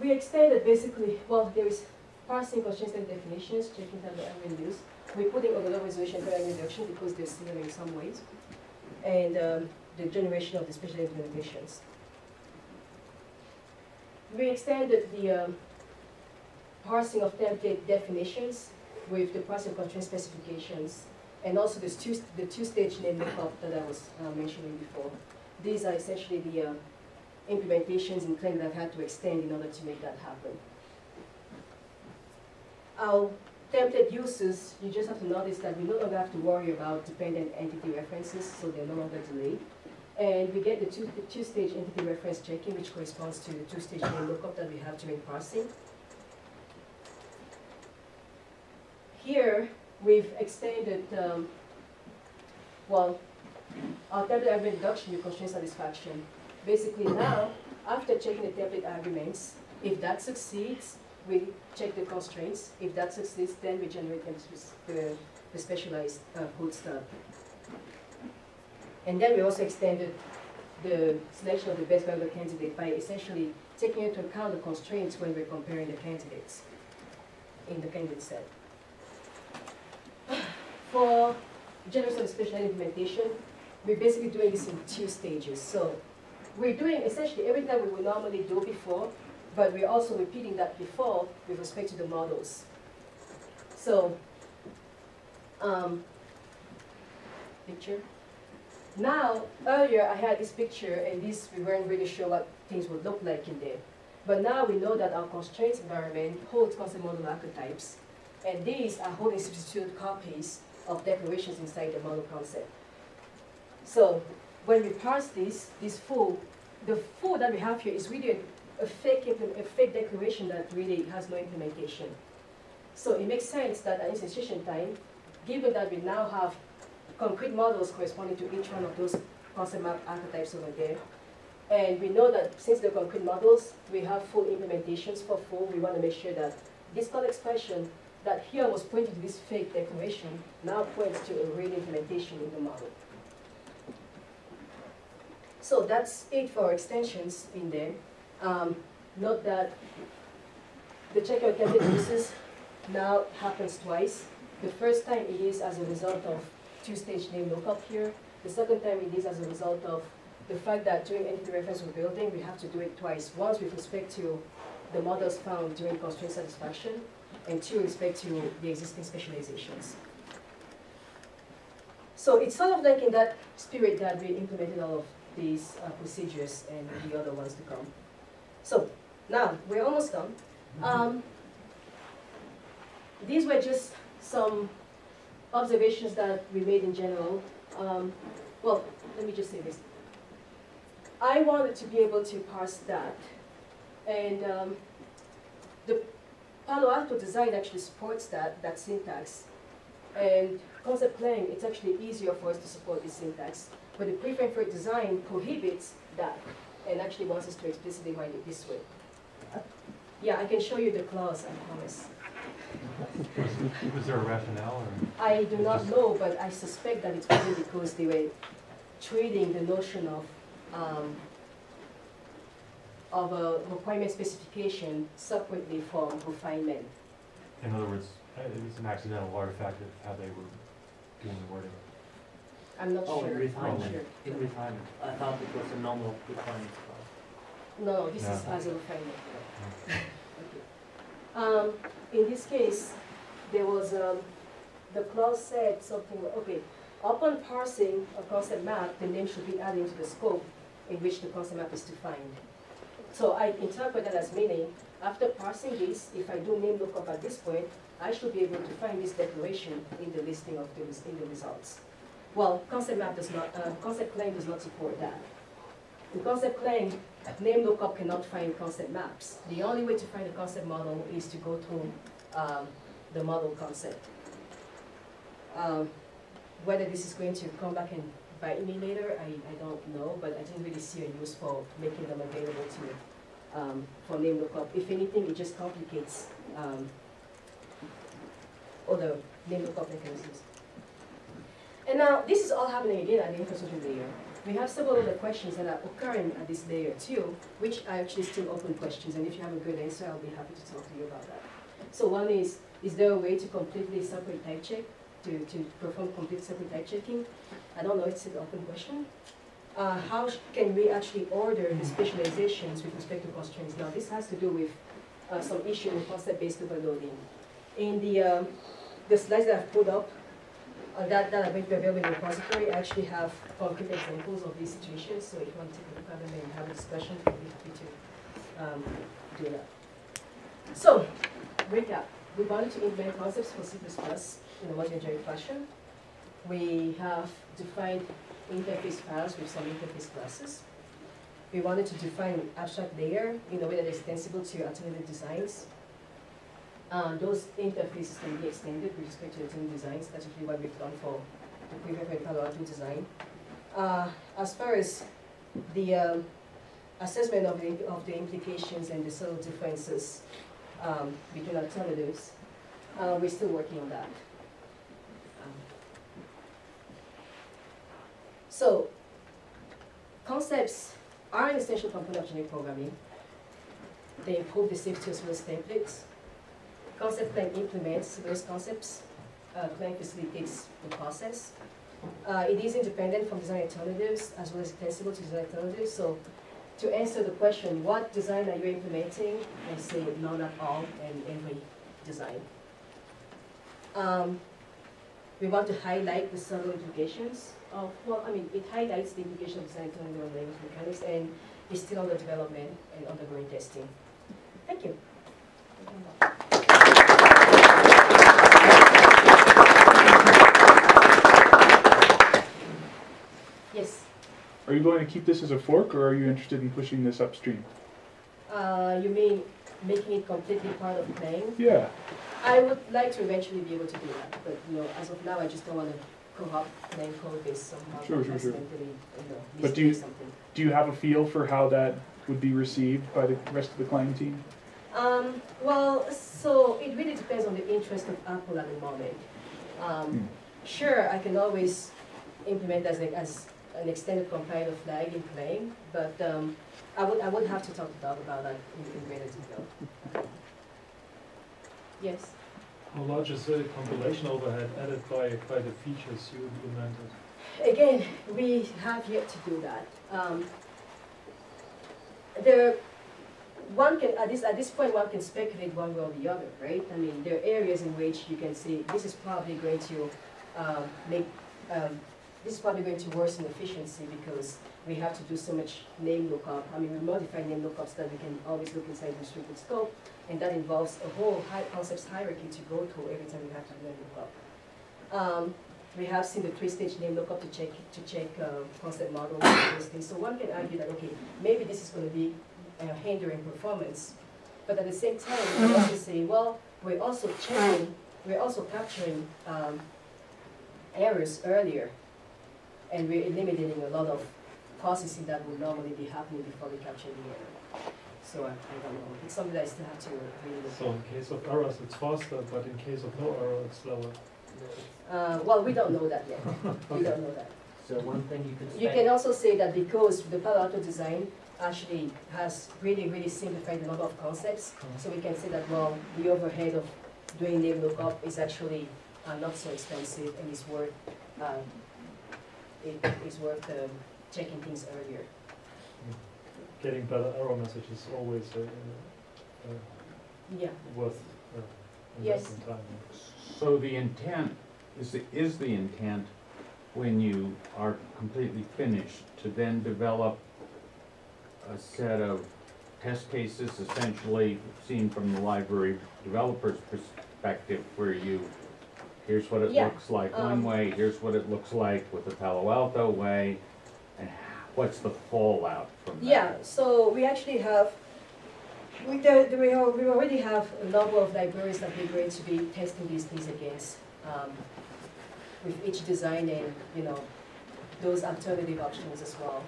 We extended basically, well, there is parsing constraints and definitions, checking that they are in use. We're putting overload resolution and reduction because they're similar in some ways. And um, the generation of the special implementations. We extended the um, parsing of template definitions with the parsing constraint specifications and also this two, the two-stage name lookup that I was uh, mentioning before. These are essentially the um, implementations in Clang that I've had to extend in order to make that happen. Our template uses, you just have to notice that we no longer have to worry about dependent entity references, so they're no longer delayed. And we get the two, the two-stage entity reference checking, which corresponds to the two-stage name lookup that we have during parsing. Here, we've extended, um, well, our template argument reduction with constraint satisfaction. Basically now, after checking the template arguments, if that succeeds, we check the constraints. If that succeeds, then we generate the, the specialized uh, code stub. And then we also extended the selection of the best viable candidate by essentially taking into account the constraints when we're comparing the candidates in the candidate set. For generation of specialized implementation, we're basically doing this in two stages. So we're doing essentially everything that we would normally do before, but we're also repeating that before with respect to the models. So, um, picture. Now, earlier I had this picture, and this we weren't really sure what things would look like in there. But now we know that our constraints environment holds concept model archetypes, and these are holding substituted copies of declarations inside the model concept. So, when we parse this, this full, the full that we have here is really a A fake, a fake declaration that really has no implementation. So it makes sense that at instantiation time, given that we now have concrete models corresponding to each one of those concept map archetypes over there, And we know that since they've got concrete models, we have full implementations for full. We want to make sure that this call expression that here was pointing to this fake declaration now points to a real implementation in the model. So that's it for extensions in there. Um, note that the checkout template uses now happens twice. The first time it is as a result of two-stage name lookup here. The second time it is as a result of the fact that during entity reference we're building, we have to do it twice. Once with respect to the models found during constraint satisfaction, and two with respect to the existing specializations. So it's sort of like in that spirit that we implemented all of these uh, procedures and the other ones to come. So now we're almost done. Um, these were just some observations that we made in general. Um, well, let me just say this. I wanted to be able to parse that. And um, the Palo Alto design actually supports that, that syntax. And ConceptClang, it's actually easier for us to support this syntax. But the preframe for design prohibits that and actually wants us to explicitly write it this way. Yeah, I can show you the clause, I promise. Was, was there a rationale? Or I do not know, but I suspect that it's probably because they were treating the notion of um, of a requirement specification separately from refinement. In other words, it's an accidental artifact of how they were doing the wording. I'm not oh, sure. In refinement. I'm sure. In refinement. I thought it was a normal refinement clause. No, this no. is as a refinement. No. Okay. Um, in this case, there was um, the clause said something. Okay, upon parsing a concept map, the name should be added to the scope in which the concept map is defined. So I interpret that as meaning, after parsing this, if I do name lookup at this point, I should be able to find this declaration in the listing of the in the results. Well, concept map does not, uh, ConceptClang does not support that. In ConceptClang, name lookup cannot find concept maps. The only way to find a concept model is to go through um, the model concept. Um, whether this is going to come back and bite me later, I, I don't know, but I didn't really see a use for making them available to um, for name lookup. If anything, it just complicates um, other name lookup mechanisms. And now, this is all happening again at the infrastructure layer. We have several other questions that are occurring at this layer too, which are actually still open questions, and if you have a good answer, I'll be happy to talk to you about that. So one is, is there a way to completely separate type check, to, to perform complete separate type checking? I don't know, it's an open question. Uh, how can we actually order the specializations with respect to constraints? Now, this has to do with uh, some issue with concept-based overloading. In the, um, the slides that I've put up, Uh, that, that are going to be available in the repository, I actually have concrete examples of these situations, so if you want to take a look at them and have a discussion, I'll be happy to um, do that. So, recap. We wanted to implement concepts for C plus plus in a modular fashion. We have defined interface files with some interface classes. We wanted to define an abstract layer in a way that is extensible to alternative designs. Um, those interfaces can be extended with respect to alternative designs. That's actually what we've done for the prefab Palo Alto design. Uh, as far as the um, assessment of the, of the implications and the subtle differences um, between alternatives, uh, we're still working on that. Um, so, concepts are an essential component of generic programming. They improve the safety as well as templates. ConceptClang implements those concepts. Uh, Clang facilitates the process. Uh, it is independent from design alternatives as well as extensible to design alternatives. So, to answer the question, what design are you implementing? I say none at all and every design. Um, we want to highlight the subtle implications of, well, I mean, it highlights the implication of design alternative on language mechanics and is still under development and undergoing testing. Thank you. Yes. Are you going to keep this as a fork, or are you interested in pushing this upstream? Uh, you mean making it completely part of Clang? Yeah. I would like to eventually be able to do that, but you know, as of now, I just don't want to co-op plain code base somehow. Sure, sure, sure. Really, you know, but do you, do you have a feel for how that would be received by the rest of the Clang team? Um, well, so it really depends on the interest of Apple at the moment. Um, hmm. Sure, I can always implement as, like, as an extended compiler flag in Clang, but um, I would I would have to talk to Doug about that in, in greater detail. Yes. How large is the compilation overhead added by by the features you implemented? Again, we have yet to do that. Um, there, one can at this at this point one can speculate one way or the other, right? I mean, there are areas in which you can say this is probably going to um, make um, this is probably going to worsen efficiency because we have to do so much name lookup. I mean, we modify name lookups that we can always look inside the restricted scope, and that involves a whole high concepts hierarchy to go through every time we have to do name lookup. Um, we have seen the three-stage name lookup to check to check uh, concept models and those things. So one can argue that okay, maybe this is going to be uh, hindering performance, but at the same time, we can also say, well, we're also checking, we're also capturing um, errors earlier, and we're eliminating a lot of processing that would normally be happening before we capture the error. So I, I don't know. It's something that I still have to really look at. So in case of errors, it's faster, but in case of no error, it's slower. Uh, well, we don't know that yet. Okay. We don't know that. So one thing you could say. You can also say that because the Palo Alto design actually has really, really simplified a lot of concepts, mm-hmm. so we can say that, well, the overhead of doing name lookup is actually uh, not so expensive and is worth uh, It is worth um, checking things earlier. Getting better error message is always uh, uh, yeah. worth uh, investing yes. time. So the intent is the, is the intent when you are completely finished to then develop a set of test cases, essentially seen from the library developer's perspective, where you. Here's what it yeah. looks like um, one way, here's what it looks like with the Palo Alto way, and what's the fallout from that? Yeah, so we actually have, we, do, we already have a number of libraries that we're going to be testing these things against um, with each design and, you know, those alternative options as well.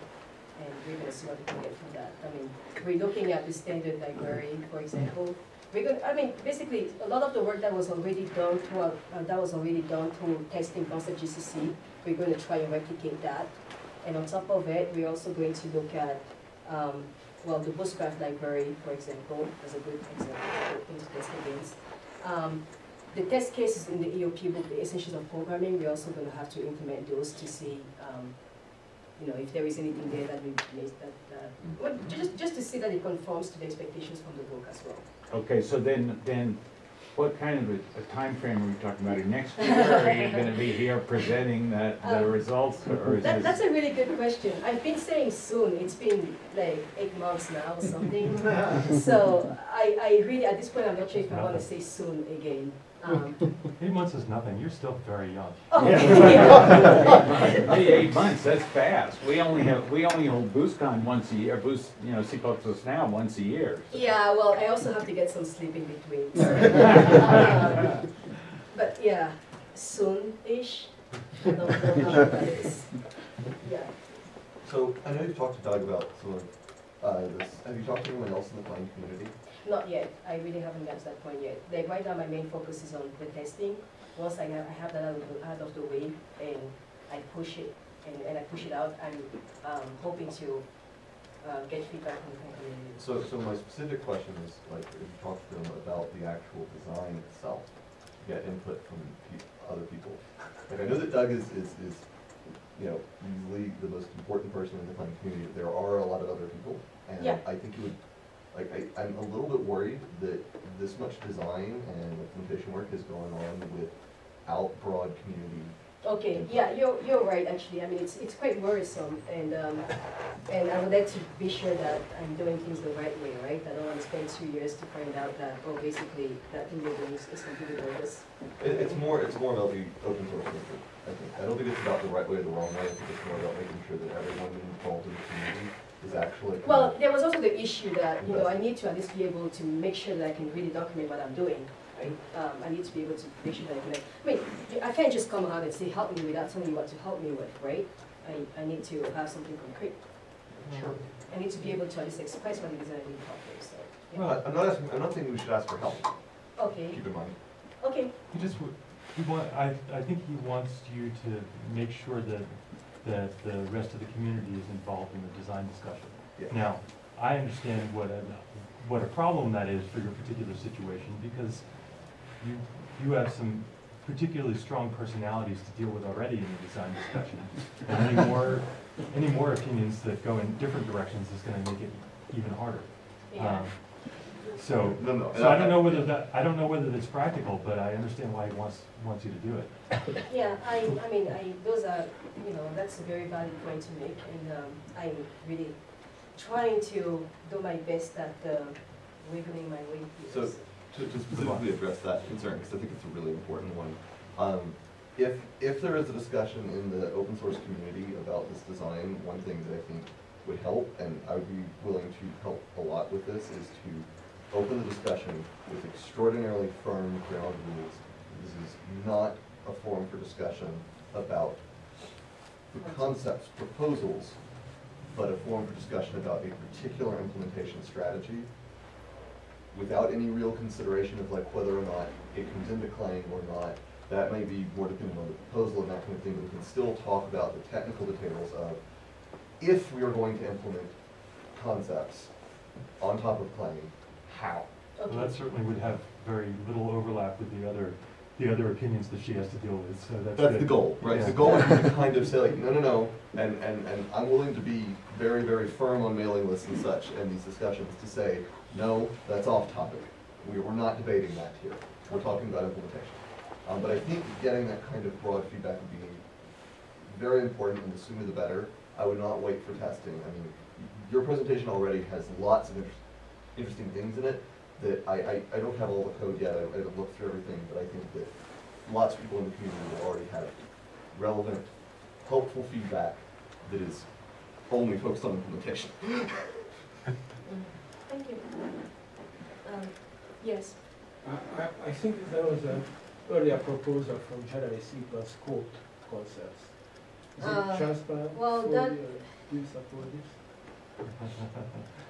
And we're going to see what we can get from that. I mean, we're looking at the standard library, for example. We're going to, I mean, basically, a lot of the work that was already done through our, uh, that was already done through testing Concept G C C. We're going to try and replicate that, and on top of it, we're also going to look at, um, well, the Boost Graph Library, for example, as a good example to test against. Um, the test cases in the E O P book, the Essentials of Programming, we're also going to have to implement those to see, um, you know, if there is anything there that we place that, uh, well, just just to see that it conforms to the expectations from the book as well. Okay, so then, then, what kind of a, a time frame are we talking about? Are next year, are you going to be here presenting that, the um, results? Or is that, that's a really good question. I've been saying soon. It's been like eight months now or something. So I, I really, at this point, I'm not sure if I want to say soon again. Um, eight months is nothing. You're still very young. Oh, yeah. Hey, eight months—that's fast. We only have we only hold BoostCon once a year. Boost, you know, C++ now once a year. So. Yeah. Well, I also have to get some sleep in between. So. um, but yeah, soon-ish. I don't know how that is. Yeah. So I know you've talked to Doug about some of uh, this. Have you talked to anyone else in the Clang community? Not yet. I really haven't got to that point yet. Like right now, my main focus is on the testing. Once I have, I have that out of the way and I push it and, and I push it out, I'm um, hoping to uh, get feedback from the community. So, so my specific question is, like, if you talk to them about the actual design itself, you get input from pe other people. Like, I know that Doug is, is, is, you know, easily the most important person in the Clang community. There are a lot of other people, and yeah. I think you would. Like I, I'm a little bit worried that this much design and implementation work is going on without broad community. Okay, input. Yeah, you're you're right actually. I mean, it's it's quite worrisome, and um, and I would like to be sure that I'm doing things the right way, right? I don't want to spend two years to find out that oh, basically that thing you're doing is completely bogus. It, it's more it's more about the open source nature. I think I don't think it's about the right way or the wrong way. I think it's more about making sure that everyone involved in the community. Actually well, there was also the issue that, you know, I need to at least be able to make sure that I can really document what I'm doing. right? Um, I need to be able to patiently connect. I mean, I can't just come around and say, help me without telling me what to help me with, right? I, I need to have something concrete. Sure. I need to be able to at least express what it is that I need help with. So, yeah. Well, I'm not asking, I'm not thinking we should ask for help. Okay. Keep in mind. Okay. He just he want, I, I think he wants you to make sure that, that the rest of the community is involved in the design discussion. Yeah. Now, I understand what a, what a problem that is for your particular situation, because you, you have some particularly strong personalities to deal with already in the design discussion. And any more, any more opinions that go in different directions is going to make it even harder. Yeah. Um, So, no, no, so no, I don't know whether that I don't know whether that's practical, but I understand why he wants wants you to do it. Yeah, I I mean I those are you know that's a very valid point to make, and um, I'm really trying to do my best at uh, wiggling my way through. So to, to specifically address that concern, because I think it's a really important one. Um, if if there is a discussion in the open source community about this design, one thing that I think would help, and I would be willing to help a lot with this, is to open the discussion with extraordinarily firm ground rules. This is not a forum for discussion about the concepts, proposals, but a forum for discussion about a particular implementation strategy without any real consideration of like whether or not it comes into Clang or not. That may be more dependent on the proposal and that kind of thing, but we can still talk about the technical details of if we are going to implement concepts on top of Clang, how. Okay. Well, that certainly would have very little overlap with the other, the other opinions that she has to deal with. So that's, that's the goal, right? Yeah. The goal is to kind of say, like, no, no, no, and, and, and I'm willing to be very, very firm on mailing lists and such and these discussions to say, no, that's off topic. We, we're not debating that here. We're talking about implementation. Um, but I think getting that kind of broad feedback would be very important, and the sooner the better. I would not wait for testing. I mean, your presentation already has lots of interest interesting things in it that I, I, I don't have all the code yet. I, I haven't looked through everything, but I think that lots of people in the community will already have relevant, helpful feedback that is only focused on implementation. Thank you. Um, yes? I, I think there was an earlier proposal from Jeremy C plus code concepts. Is uh, it transparent? Well, that... Uh, do you support this?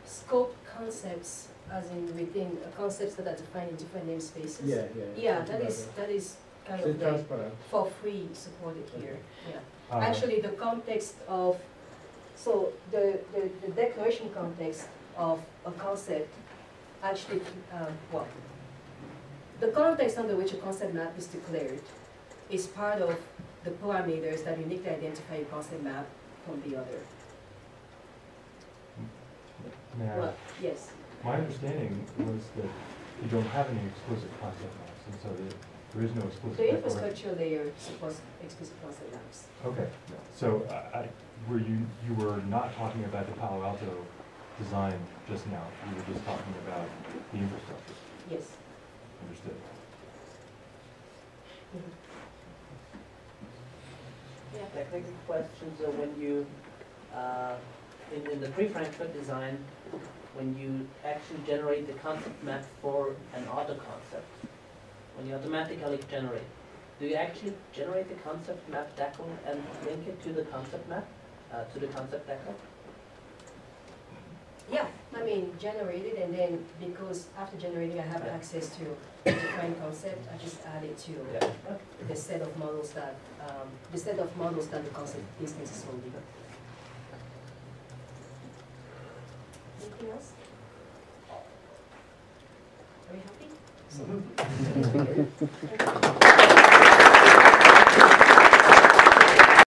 Scope concepts, as in within uh, concepts that are defined in different namespaces. Yeah, yeah. Yeah, that is that is kind of like for free supported here. Yeah. Uh, Actually, the context of so the, the the declaration context of a concept. Actually, um, well, the context under which a concept map is declared is part of the parameters that uniquely identify a concept map from the other. Now, well, yes. My understanding was that you don't have any explicit concept maps, and so that there is no explicit. The infrastructure layer supports explicit concept maps. Okay. No. So, I, I, were you you were not talking about the Palo Alto design just now? You were just talking about the infrastructure. Yes. Understood. Mm-hmm. Yeah. Technical question. So when you. Uh, In, in the pre-Frankfurt design, when you actually generate the concept map for an auto concept, when you automatically generate, do you actually generate the concept map decal and link it to the concept map, uh, to the concept decal? Yeah, I mean, generate it, and then because after generating I have yeah. access to the defined concept, I just add it to yeah. the set of models that um, the set of models that the concept instance is holding. Anything else? Are we happy? Mm-hmm.